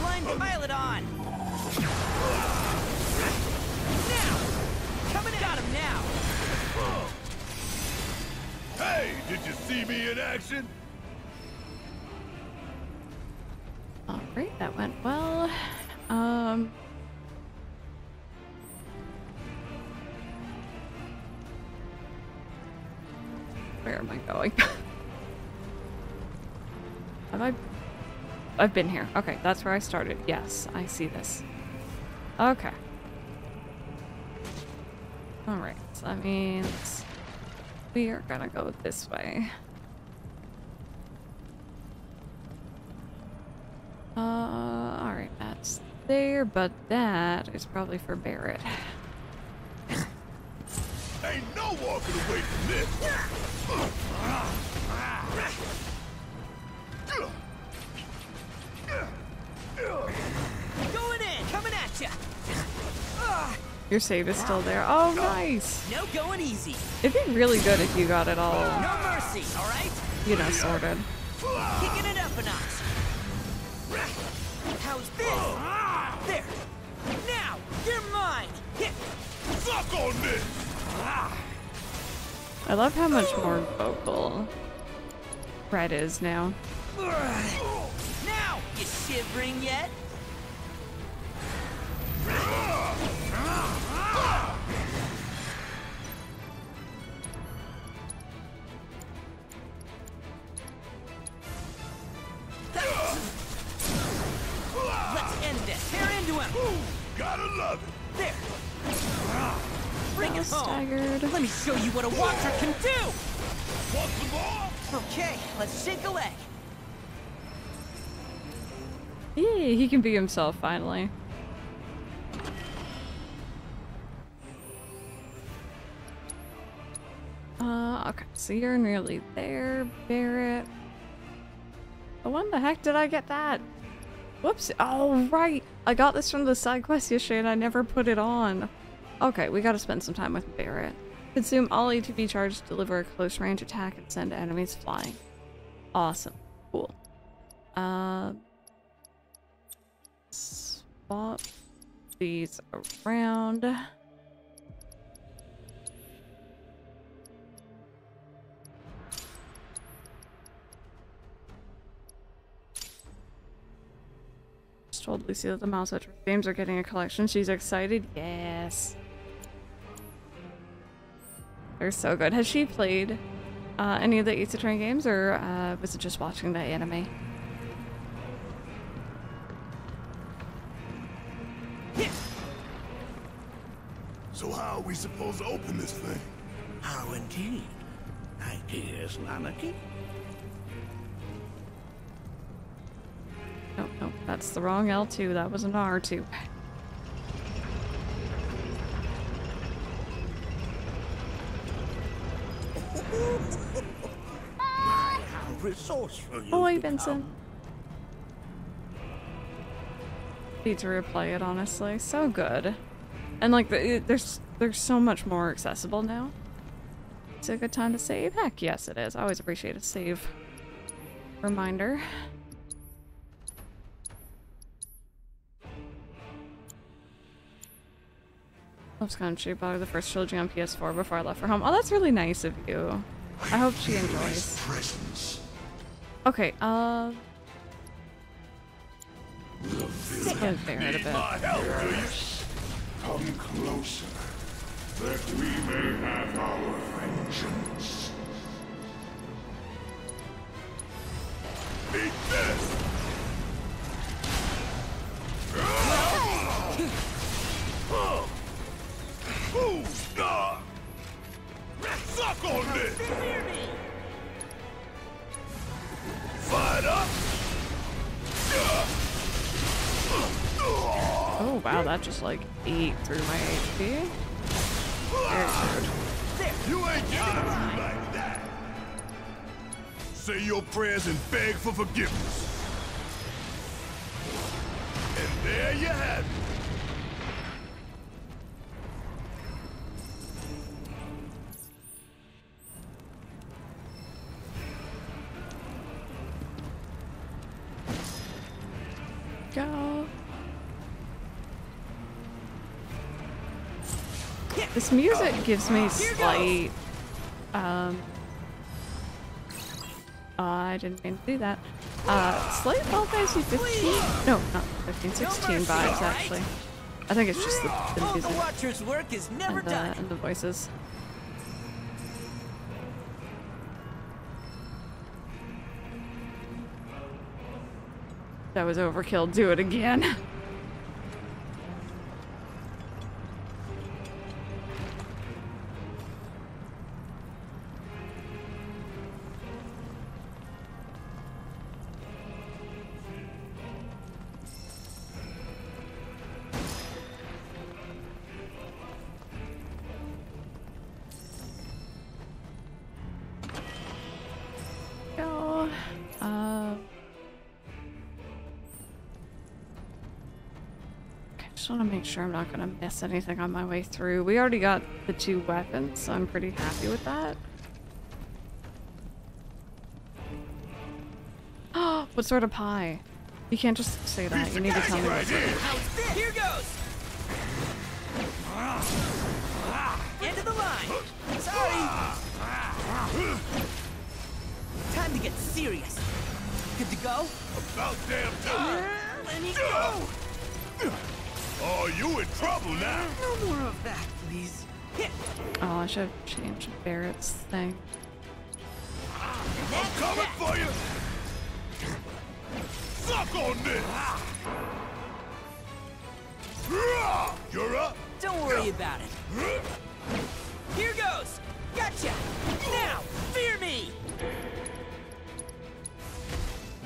Blind pilot on! Now! Coming out of him now! Hey! Did you see me in action. All right, that went well. Um. Where am I going? Have I? I've been here. Okay, that's where I started. Yes, I see this. Okay. All right, so that means we are gonna go this way. Uh, all right, that's there, but that is probably for Barret. Ain't no walking away from this. Going in, coming at ya. Your save is still there. Oh, nice. No going easy. It'd be really good if you got it all. No mercy, all right? You know, sorted. Kicking it up a notch. How's this? There. Now you're mine. Hit. Fuck on this. I love how much more vocal Red is now. Now you shivering yet? Let's end this. Tear into him. Ooh, gotta love it. There. Bring oh, it staggered. Home. Let me show you what a watcher can do. Want some more? Okay, let's shake a leg. Yeah, he can be himself finally. Uh, okay, so you're nearly there, Barret. Oh, when the heck did I get that? Whoops. Oh, right. I got this from the side quest yesterday and I never put it on. Okay, we gotta spend some time with Barret. Consume all A T B charges, deliver a close range attack, and send enemies flying. Awesome. Cool. Uh, swap these around. Told Lucy that the mouse at her games are getting a collection. She's excited. Yes. They're so good. Has she played uh, any of the Ace Attorney games, or uh, was it just watching the anime? So how are we supposed to open this thing? How indeed? Ideas, Nanaki? Nope, nope, that's the wrong L two. That was an R two. My, how resourceful you Boy, Benson. Need to replay it, honestly. So good. And, like, the, it, there's, there's so much more accessible now. It's a good time to save. Heck, yes, it is. I always appreciate a save reminder. Loves Country bought the first trilogy on P S four before I left for home. Oh, that's really nice of you. I hope she enjoys. Okay, uh... Let's get Barret a bit. Come closer, that we may have our vengeance. Beat this! Ooh, nah. Suck on this! Fight up! Oh wow, that just like ate through my H P. You ain't gotta be like that! Say your prayers and beg for forgiveness. And there you have it. Go. This music gives me slight um Uh, I didn't mean to do that. Uh, Slight Final Fantasy fifteen? No, not fifteen, sixteen vibes actually. I think it's just the, the music the Watcher's work is never and, uh, done. and the voices. That was overkill. Do it again. Sure, I'm not gonna miss anything on my way through. We already got the two weapons, so I'm pretty happy with that. Oh, what sort of pie? You can't just say that. You need to tell me what sort of pie. Here goes. End of the line. Sorry. Time to get serious. Good to go? About damn time. Let me go. Are you in trouble now? No more of that, please. Hit. Oh, I should have changed Barret's thing. I'm coming for you! Suck on this! You're up! Don't worry about it. Here goes! Gotcha! Now, fear me!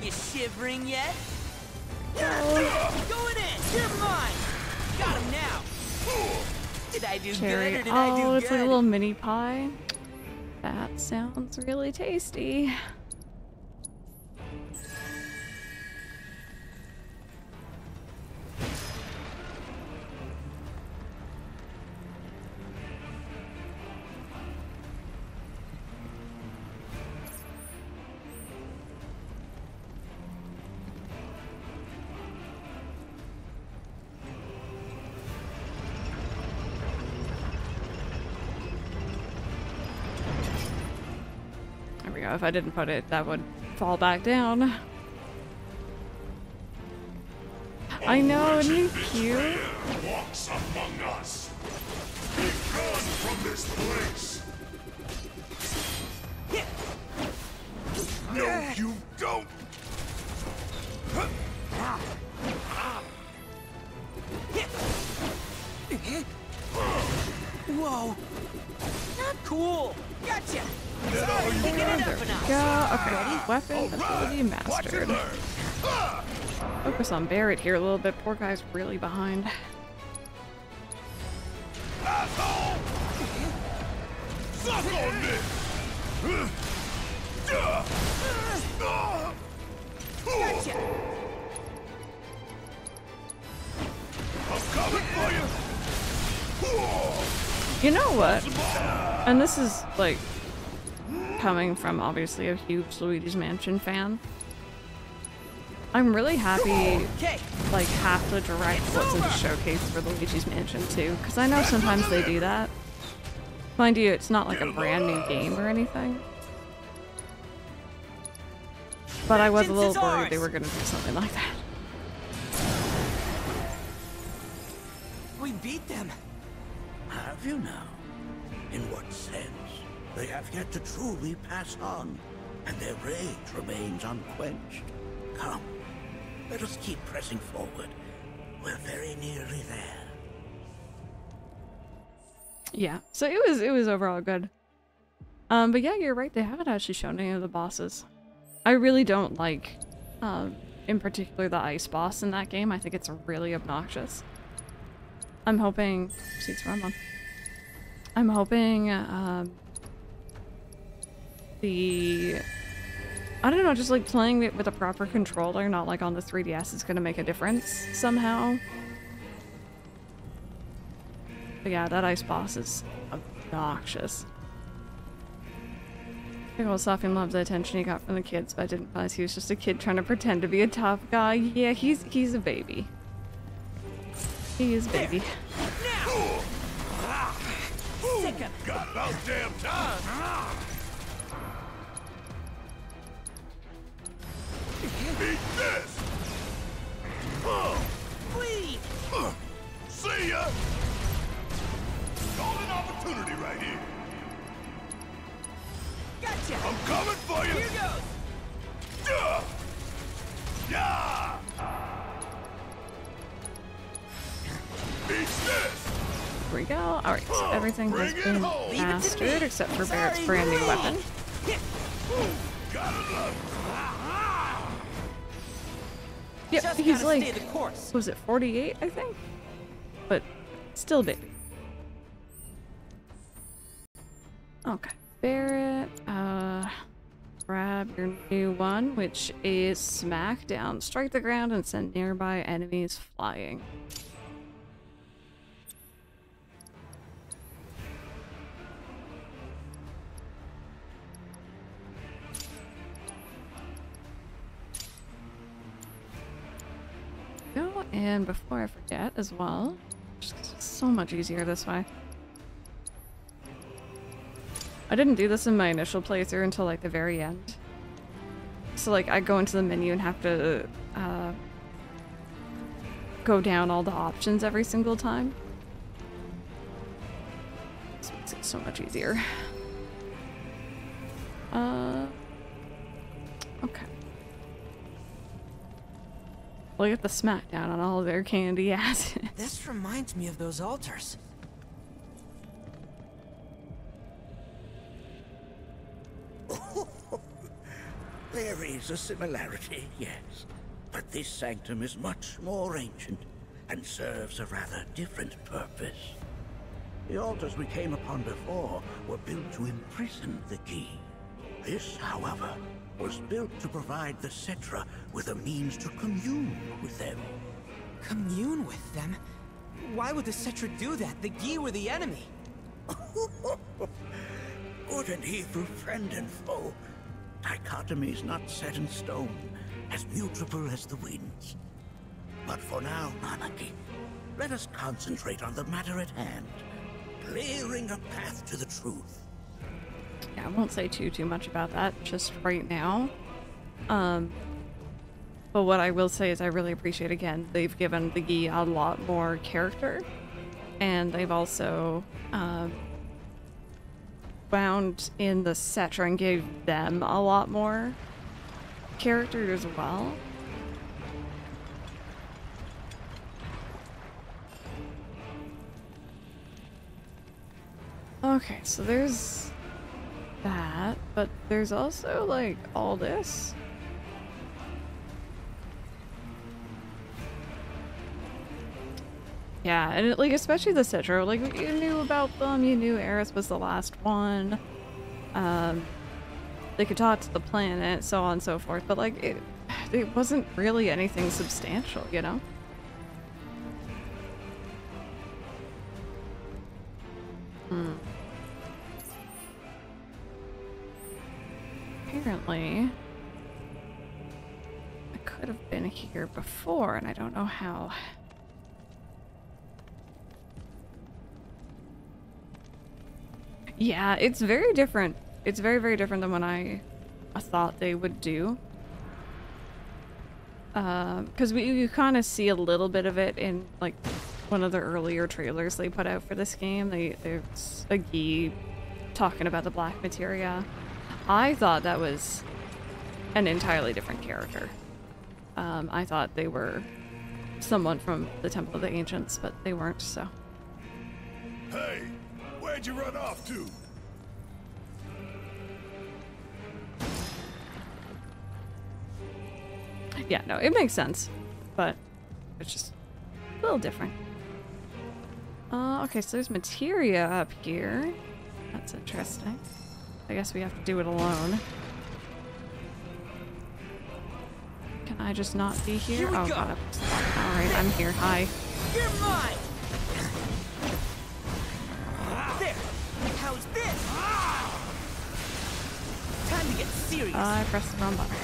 You shivering yet? Oh. Going in! You're mine! Got him now. Did I do Cherry. good or did oh, I do good? Oh, it's like a little mini pie. That sounds really tasty. If I didn't put it, that would fall back down. I know, isn't he cute? Walks among us. Be gone from this place. No, you don't. Whoa. Not cool. Gotcha. Sorry, picking it up enough. Yeah, okay. Weapon ability mastered. Focus on Barret here a little bit. Poor guy's really behind. Suck on this. I'm coming for you. You know what? And this is like coming from obviously a huge Luigi's Mansion fan, I'm really happy like half the direct wasn't a showcase for Luigi's Mansion two, because I know sometimes they do that. Mind you, it's not like a brand new game or anything, but I was a little worried they were gonna do something like that. We beat them. Have you now? In what sense? They have yet to truly pass on, and their rage remains unquenched. Come, let us keep pressing forward. We're very nearly there. Yeah, so it was it was overall good. Um, but yeah, you're right, they haven't actually shown any of the bosses. I really don't like, um, in particular, the ice boss in that game. I think it's really obnoxious. I'm hoping... See, it's wrong one. I'm hoping... Um, The, I don't know, just like playing it with a proper controller, not like on the three D S, is gonna make a difference somehow. But yeah, that ice boss is obnoxious. Big ol' Sofie loves the attention he got from the kids, but I didn't realize he was just a kid trying to pretend to be a tough guy. Yeah, he's he's a baby. He is baby. Now. Sick him. Got about damn time. we go. Alright, so everything has been mastered except for Barret's brand new weapon. Yep, he's like, what was it, forty-eight, I think? But still baby. Okay, Barret, uh, grab your new one, which is smack down. Strike the ground and send nearby enemies flying. Go, and before I forget as well, just so much easier this way. I didn't do this in my initial playthrough until like the very end. So like I go into the menu and have to uh, go down all the options every single time. This makes it so much easier. Uh, okay. Look at the smackdown on all of their candy asses. This reminds me of those altars. There is a similarity, yes. But this sanctum is much more ancient and serves a rather different purpose. The altars we came upon before were built to imprison the Gi. This, however, was built to provide the Cetra with a means to commune with them. Commune with them? Why would the Cetra do that? The Gi were the enemy. Good and evil, friend and foe. Dichotomies not set in stone, as mutable as the winds. But for now, Nanaki, let us concentrate on the matter at hand. Clearing a path to the truth. Yeah, I won't say too, too much about that just right now. Um, but what I will say is I really appreciate, again, they've given the Gi a lot more character. And they've also um, bound in the Cetra and gave them a lot more character as well. Okay, so there's that, but there's also like all this. Yeah, and it, like especially the Cetra, like you knew about them, you knew Aerith was the last one. Um, they could talk to the planet, so on and so forth, but like it, it wasn't really anything substantial, you know? Hmm. Apparently, I could have been here before, and I don't know how. Yeah, it's very different. It's very, very different than what I thought they would do. Because um, we you kind of see a little bit of it in like one of the earlier trailers they put out for this game. They, there's a Gi talking about the Black Materia. I thought that was an entirely different character. Um, I thought they were someone from the Temple of the Ancients, but they weren't, so. Hey! Where'd you run off to? Yeah, no, it makes sense, but it's just a little different. Uh, okay, so there's materia up here. That's interesting. I guess we have to do it alone. Can I just not be here? here oh, go. God. Alright, I'm here. Hi. You're mine! How's this? Time to get serious. I pressed the wrong button.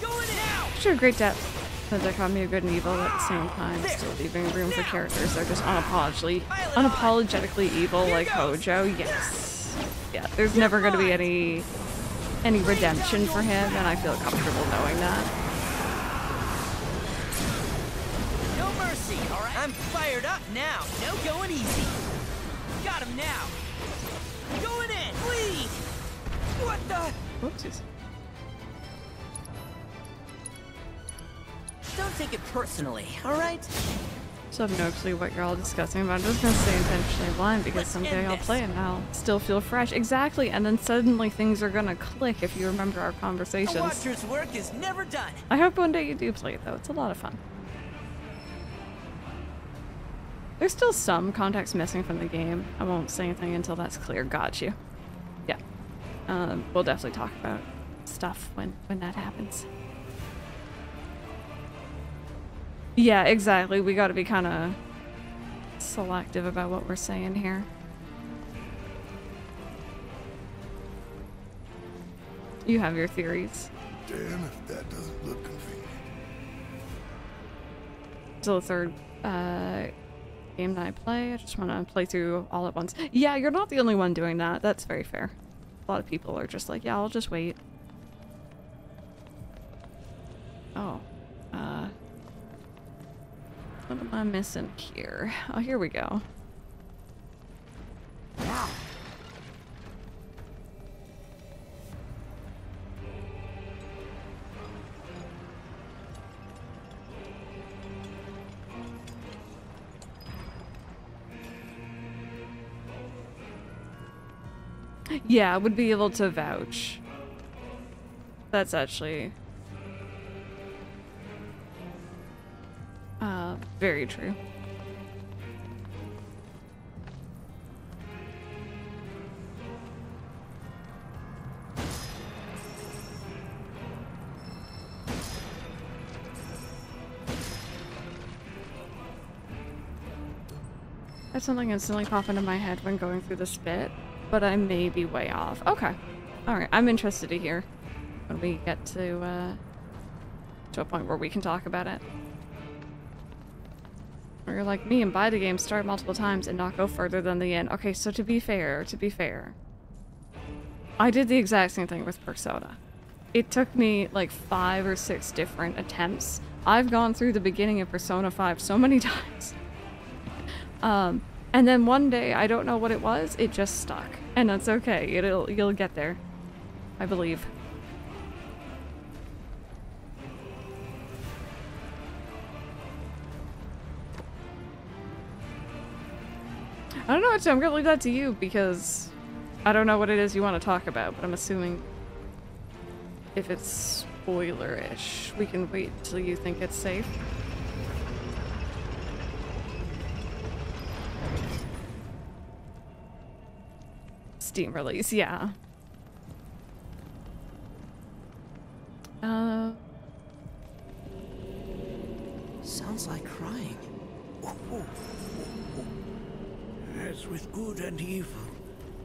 Going out. Sure, great depth. The dichotomy of good and evil at the same time, there. Still leaving room now. For characters that are just unapologetically, unapologetically evil, Here like goes. Hojo. Yes, yeah. There's You're never going to be any any redemption for him, and I feel comfortable knowing that. No mercy. All right. I'm fired up now. No going easy. Got him now. Going in. Please. What the? Whoopsies. Don't take it personally, all right? also have no clue what you're all discussing, but I'm just gonna stay intentionally blind because someday I'll play it and I'll still feel fresh. Exactly, and then suddenly things are gonna click if you remember our conversations. A watcher's work is never done. I hope one day you do play it though, it's a lot of fun. There's still some context missing from the game. I won't say anything until that's clear, got you. Yeah, um, we'll definitely talk about stuff when, when that happens. Yeah, exactly. We gotta be kind of selective about what we're saying here. You have your theories. Damn if that doesn't look convenient. Still the third uh, game that I play. I just want to play through all at once. Yeah, you're not the only one doing that. That's very fair. A lot of people are just like, yeah, I'll just wait. Oh. Uh... What am I missing here? Oh, here we go. Wow. Yeah, I would be able to vouch. That's actually... Uh, very true. That's something instantly popped into my head when going through this bit, but I may be way off. Okay. Alright, I'm interested to hear when we get to, uh, to a point where we can talk about it. Or you're like me and buy the game, start multiple times, and not go further than the end. Okay, so to be fair, to be fair, I did the exact same thing with Persona. It took me like five or six different attempts. I've gone through the beginning of Persona five so many times. Um, and then one day, I don't know what it was, it just stuck. And that's okay, it'll, you'll get there. I believe. I don't know what to, I'm gonna leave that to you because I don't know what it is you want to talk about, but I'm assuming if it's spoiler-ish, we can wait till you think it's safe. Steam release, yeah. Uh. Sounds like crying. Oh, oh. As with good and evil,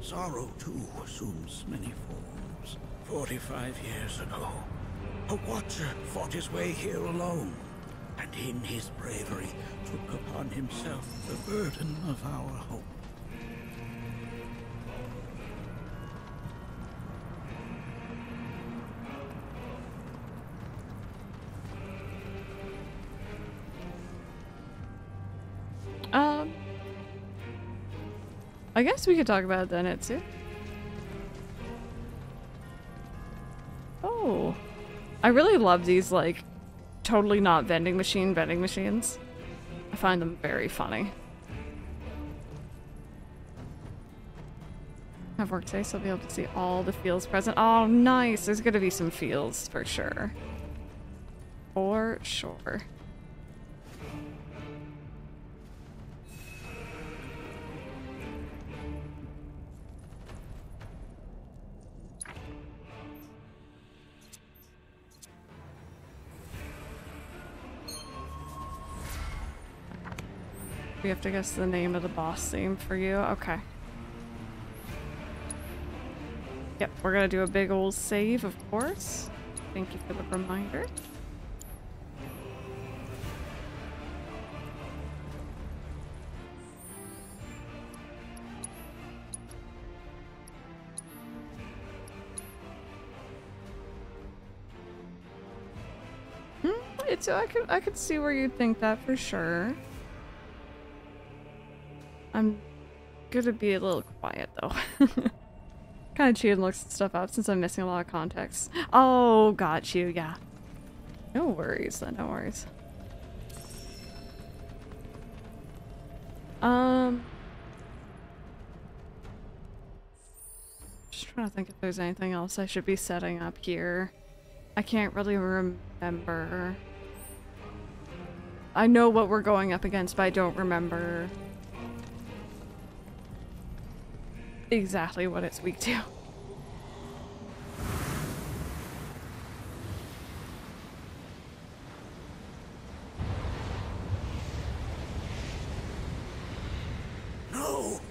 sorrow too assumes many forms. Forty-five years ago, a watcher fought his way here alone, and in his bravery took upon himself the burden of our hope. Um... I guess we could talk about it then, Etsu. Oh. I really love these, like, totally not vending machine vending machines. I find them very funny. I've worked today, so I'll be able to see all the feels present. Oh, nice! There's gonna be some feels, for sure. For sure. We have to guess the name of the boss theme for you. Okay. Yep, we're gonna do a big old save, of course. Thank you for the reminder. Hmm, it's, I could, I could see where you'd think that for sure. I'm gonna be a little quiet though. Kind of cheating looks stuff up since I'm missing a lot of context. Oh, got you, yeah. No worries, no worries. Um, just trying to think if there's anything else I should be setting up here. I can't really remember. I know what we're going up against, but I don't remember exactly what it's weak to. No.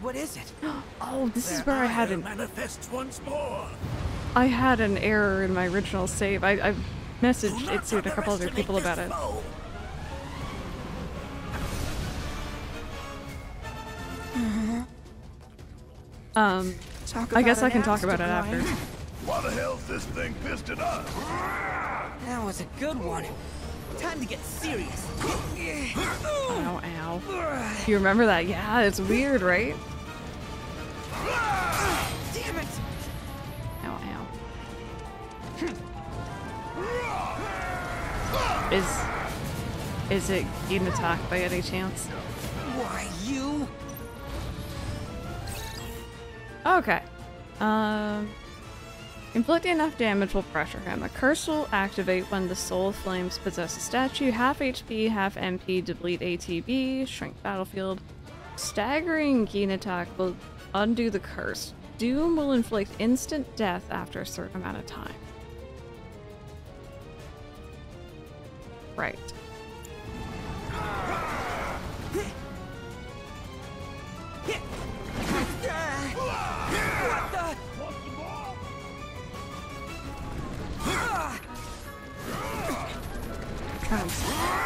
What is it? Oh, this Their is where I had an manifests once more. I had an error in my original save. I, I've messaged Itsu and a couple other people about it. Foe. Um, I guess I can talk about it after. Why the hell's this thing pissed at us? That was a good one. Time to get serious. Ow, ow. You remember that? Yeah, it's weird, right? Damn it! Ow, ow. Is... Is it Gi Nattak by any chance? Why, you... Okay. Um, inflict enough damage will pressure him. A curse will activate when the soul flames possess a statue. Half H P, half M P, deplete A T B, shrink battlefield. Staggering Gi Nattak will undo the curse. Doom will inflict instant death after a certain amount of time. Right.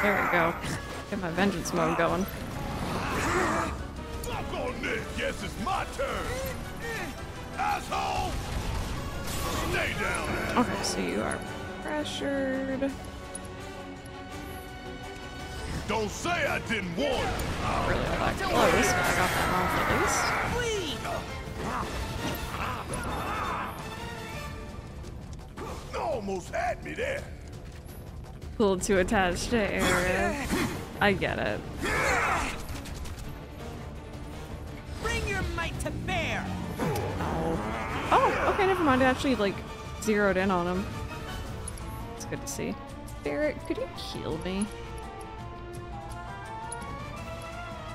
There we go. Get my vengeance mode going. Fuck on this! Yes, it's my turn! Asshole! Stay down! Okay, so you are pressured. You don't say I didn't warn you! Really not that close, but I got that off at least. Please! You almost had me there! A little too attached to Aerith. I get it. Bring your might to bear. Oh. Oh, okay, never mind. I actually like zeroed in on him. It's good to see. Barret, could you heal me?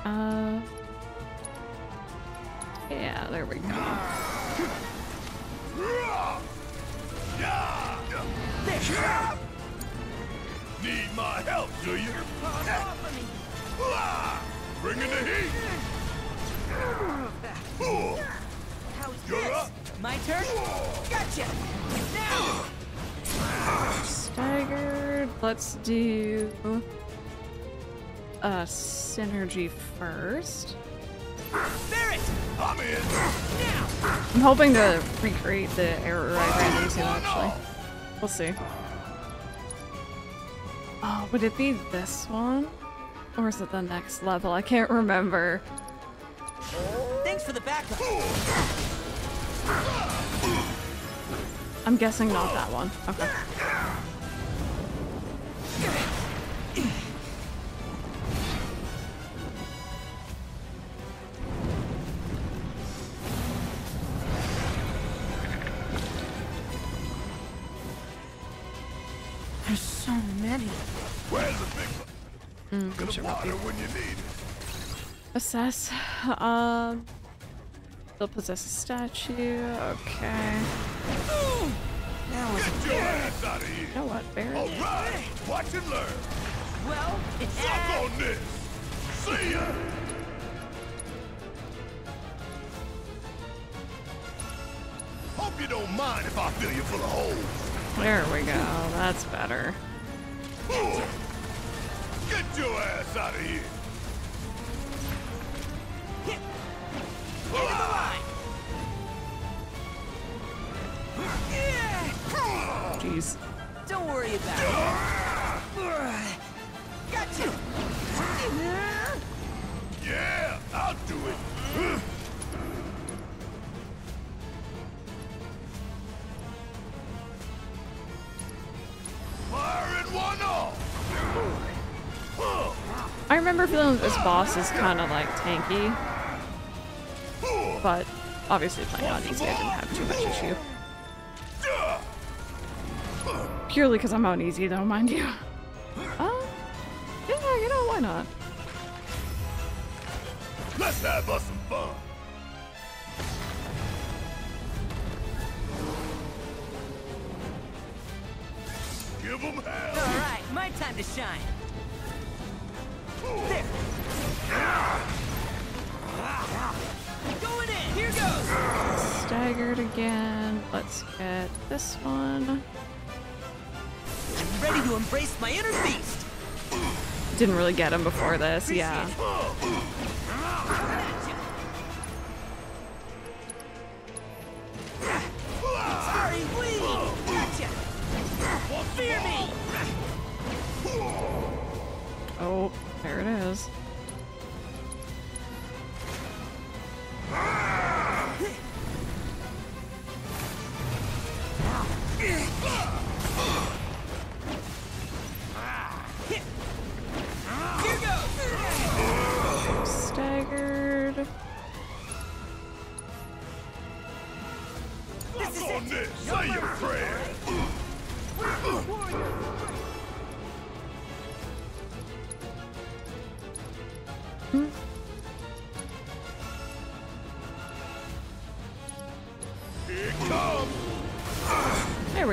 Uh Yeah, there we go. Need my help, do you? Bring in the heat! How's You're this? Up. My turn? Gotcha! Now! Staggered. Let's do a synergy first. Barret! I'm in! Now! I'm hoping to recreate the error I ran into, actually. We'll see. Oh, would it be this one? Or is it the next level? I can't remember. Thanks for the backup. I'm guessing not that one. Okay. There's so many. Where's the big mm, gonna water when you need it. Assess. Um they'll possess a statue. Okay. Ooh, that was Get your ass out of here. You know what, Barret? Alright, watch and learn. Well, it's suck on this. See ya. Hope you don't mind if I fill you full of holes. There we go, that's better. Get your ass out of here! Hit. End of the line. Jeez. Don't worry about it. Got you. Yeah, I'll do it. I remember feeling that this boss is kind of like tanky, but obviously playing on easy I didn't have too much issue. Purely because I'm on easy though, mind you. Uh, yeah, you know, why not? Let's have us some fun. Give them hell. All right, my time to shine. There. Going in. Here goes. Staggered again. Let's get this one. Ready to embrace my inner beast. Didn't really get him before this, Appreciate yeah. Sorry, please. Gotcha. Fear me. Oh, there it is.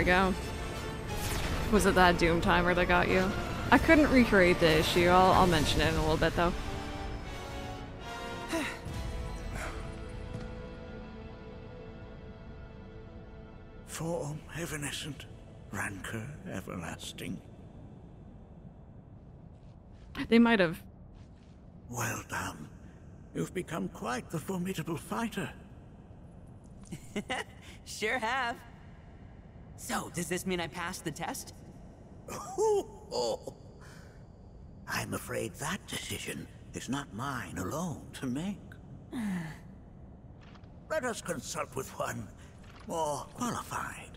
Go. Was it that Doom timer that got you? I couldn't recreate the issue. I'll, I'll mention it in a little bit though. Form evanescent, rancor everlasting. They might have. Well done. You've become quite the formidable fighter. Sure have. So, does this mean I passed the test? Oh, oh. I'm afraid that decision is not mine alone to make. Let us consult with one more qualified.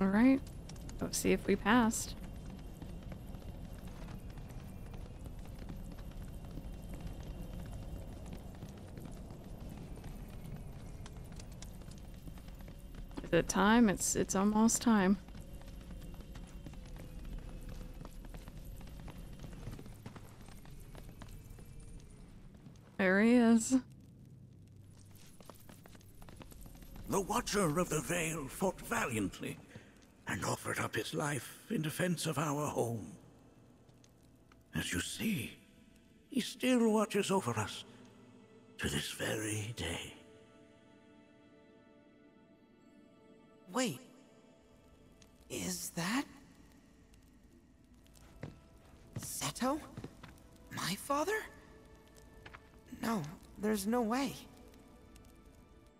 All right. Let's see if we passed. The time, it's it's almost time. There he is. The Watcher of the Veil fought valiantly and offered up his life in defense of our home. As you see, he still watches over us to this very day. Wait, is that Seto? My father? No, there's no way.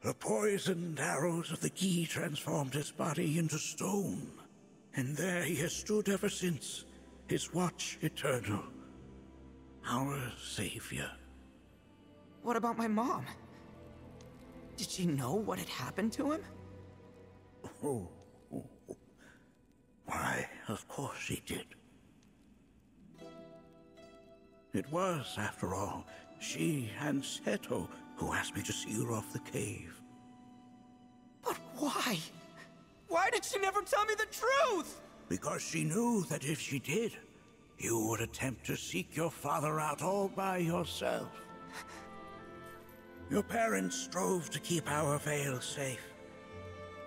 The poisoned arrows of the Gi transformed his body into stone, and there he has stood ever since, his watch eternal, our savior. What about my mom? Did she know what had happened to him? Oh, oh, oh. Why, of course she did. It was, after all, she and Seto who asked me to seal off the cave. But why? Why did she never tell me the truth? Because she knew that if she did, you would attempt to seek your father out all by yourself. Your parents strove to keep our veil safe.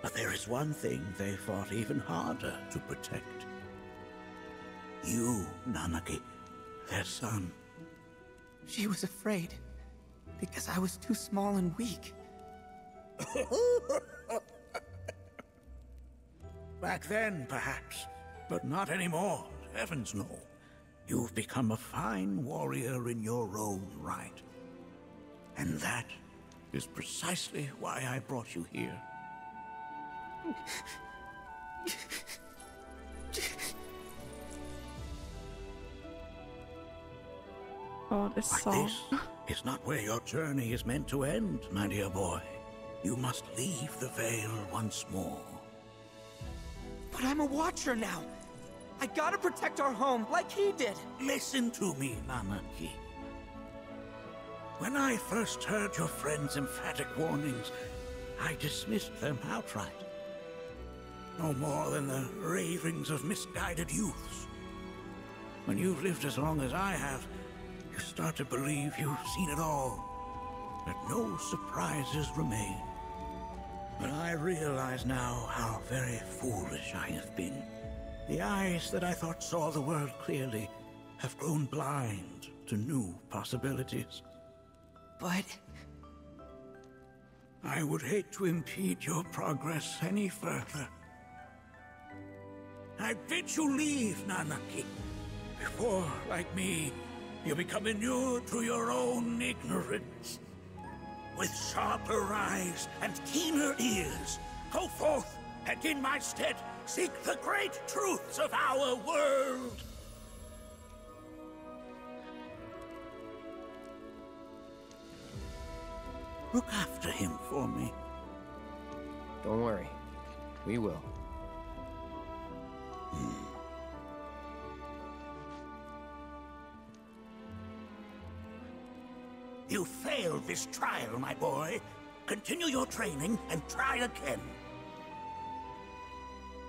But there is one thing they fought even harder to protect. You, Nanaki, their son. She was afraid because I was too small and weak. Back then, perhaps, but not anymore, heavens no. You've become a fine warrior in your own right. And that is precisely why I brought you here. Oh, this song. Like this is not where your journey is meant to end, my dear boy. You must leave the veil once more. But I'm a watcher now. I gotta protect our home like he did. Listen to me, Nanaki. When I first heard your friend's emphatic warnings, I dismissed them outright. No more than the ravings of misguided youths. When you've lived as long as I have, you start to believe you've seen it all, that no surprises remain. But I realize now how very foolish I have been. The eyes that I thought saw the world clearly have grown blind to new possibilities. But... I would hate to impede your progress any further. I bid you leave, Nanaki, before, like me, you become inured to your own ignorance. With sharper eyes and keener ears, go forth and in my stead seek the great truths of our world. Look after him for me. Don't worry. We will. Hmm. You failed this trial, my boy. Continue your training and try again.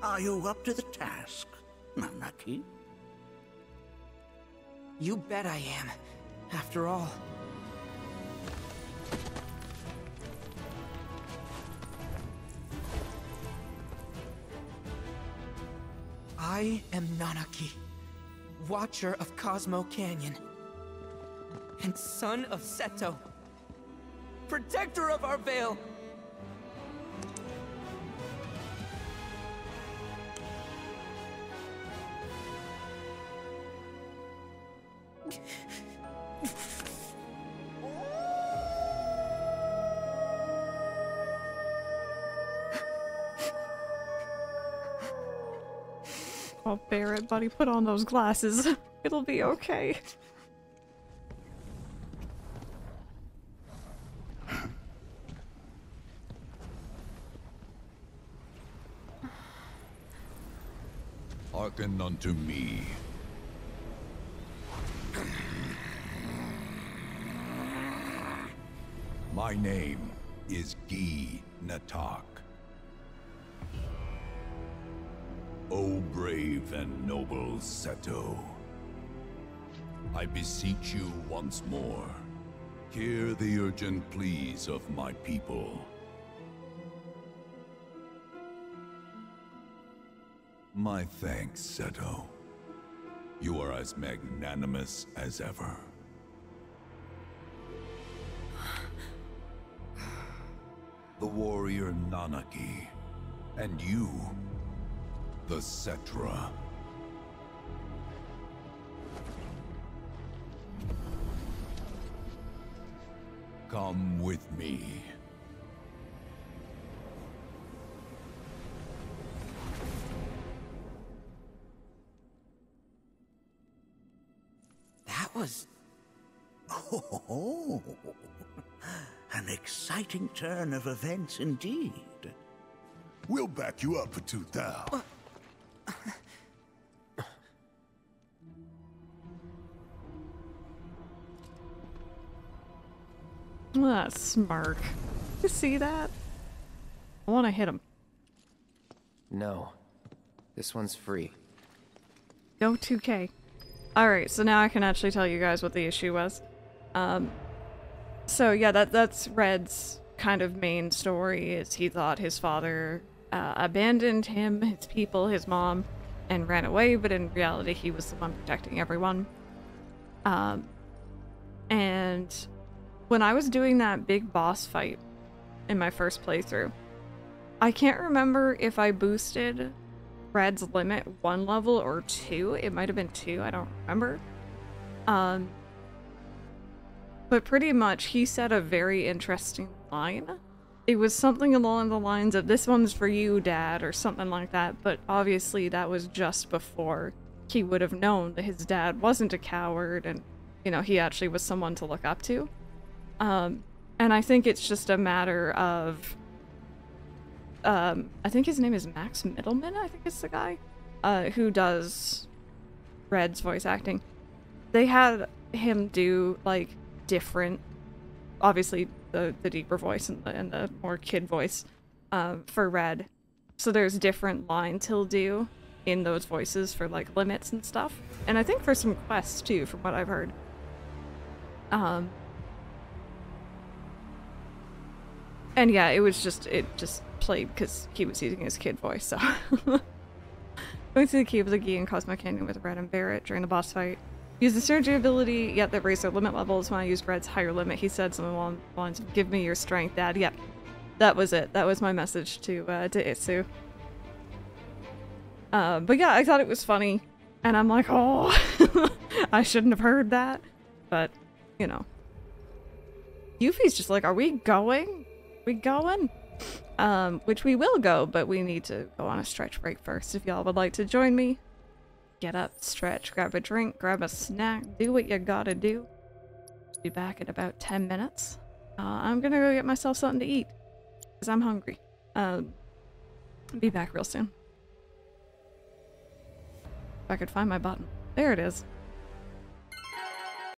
Are you up to the task, Nanaki? You bet I am. After all... I am Nanaki, Watcher of Cosmo Canyon, and son of Seto, Protector of our Veil! Oh, Barret, buddy, put on those glasses. It'll be okay. Hearken unto me. My name is Gi Nattak. O brave and noble Seto, I beseech you once more, hear the urgent pleas of my people. My thanks, Seto. You are as magnanimous as ever. The warrior Nanaki, and you, the Cetra. Come with me. That was... Oh, an exciting turn of events indeed. We'll back you up for two thousand. What? That smirk. You see that? I want to hit him. No. This one's free. No two K. Alright, so now I can actually tell you guys what the issue was. Um, so yeah, that that's Red's kind of main story, is he thought his father uh, abandoned him, his people, his mom, and ran away, but in reality he was the one protecting everyone. Um, and... When I was doing that big boss fight in my first playthrough, I can't remember if I boosted Red's limit one level or two. It might have been two, I don't remember. Um, but pretty much he said a very interesting line. It was something along the lines of, "This one's for you, Dad," or something like that, but obviously that was just before he would have known that his dad wasn't a coward and, you know, he actually was someone to look up to. Um, and I think it's just a matter of um, I think his name is Max Mittelman, I think it's the guy, uh, who does Red's voice acting. They had him do, like, different, obviously the, the deeper voice and the, and the more kid voice uh, for Red. So there's different lines he'll do in those voices for, like, limits and stuff. And I think for some quests, too, from what I've heard. Um... And yeah, it was just, it just played because he was using his kid voice, so. Going to the Cube of the Gi and Cosmo Canyon with Red and Barret during the boss fight. Use the synergy ability, yet that raised their limit levels. When I used Red's higher limit, he said something along the lines of, "Give me your strength, Dad." Yep. That was it. That was my message to, uh, to Itsu. Uh, but yeah, I thought it was funny. And I'm like, oh, I shouldn't have heard that. But, you know. Yuffie's just like, are we going? We going? Um, which we will go, but we need to go on a stretch break first. If y'all would like to join me, get up, stretch, grab a drink, grab a snack, do what you gotta do. Be back in about ten minutes. Uh, I'm gonna go get myself something to eat, because I'm hungry. Um, be back real soon. If I could find my button. There it is.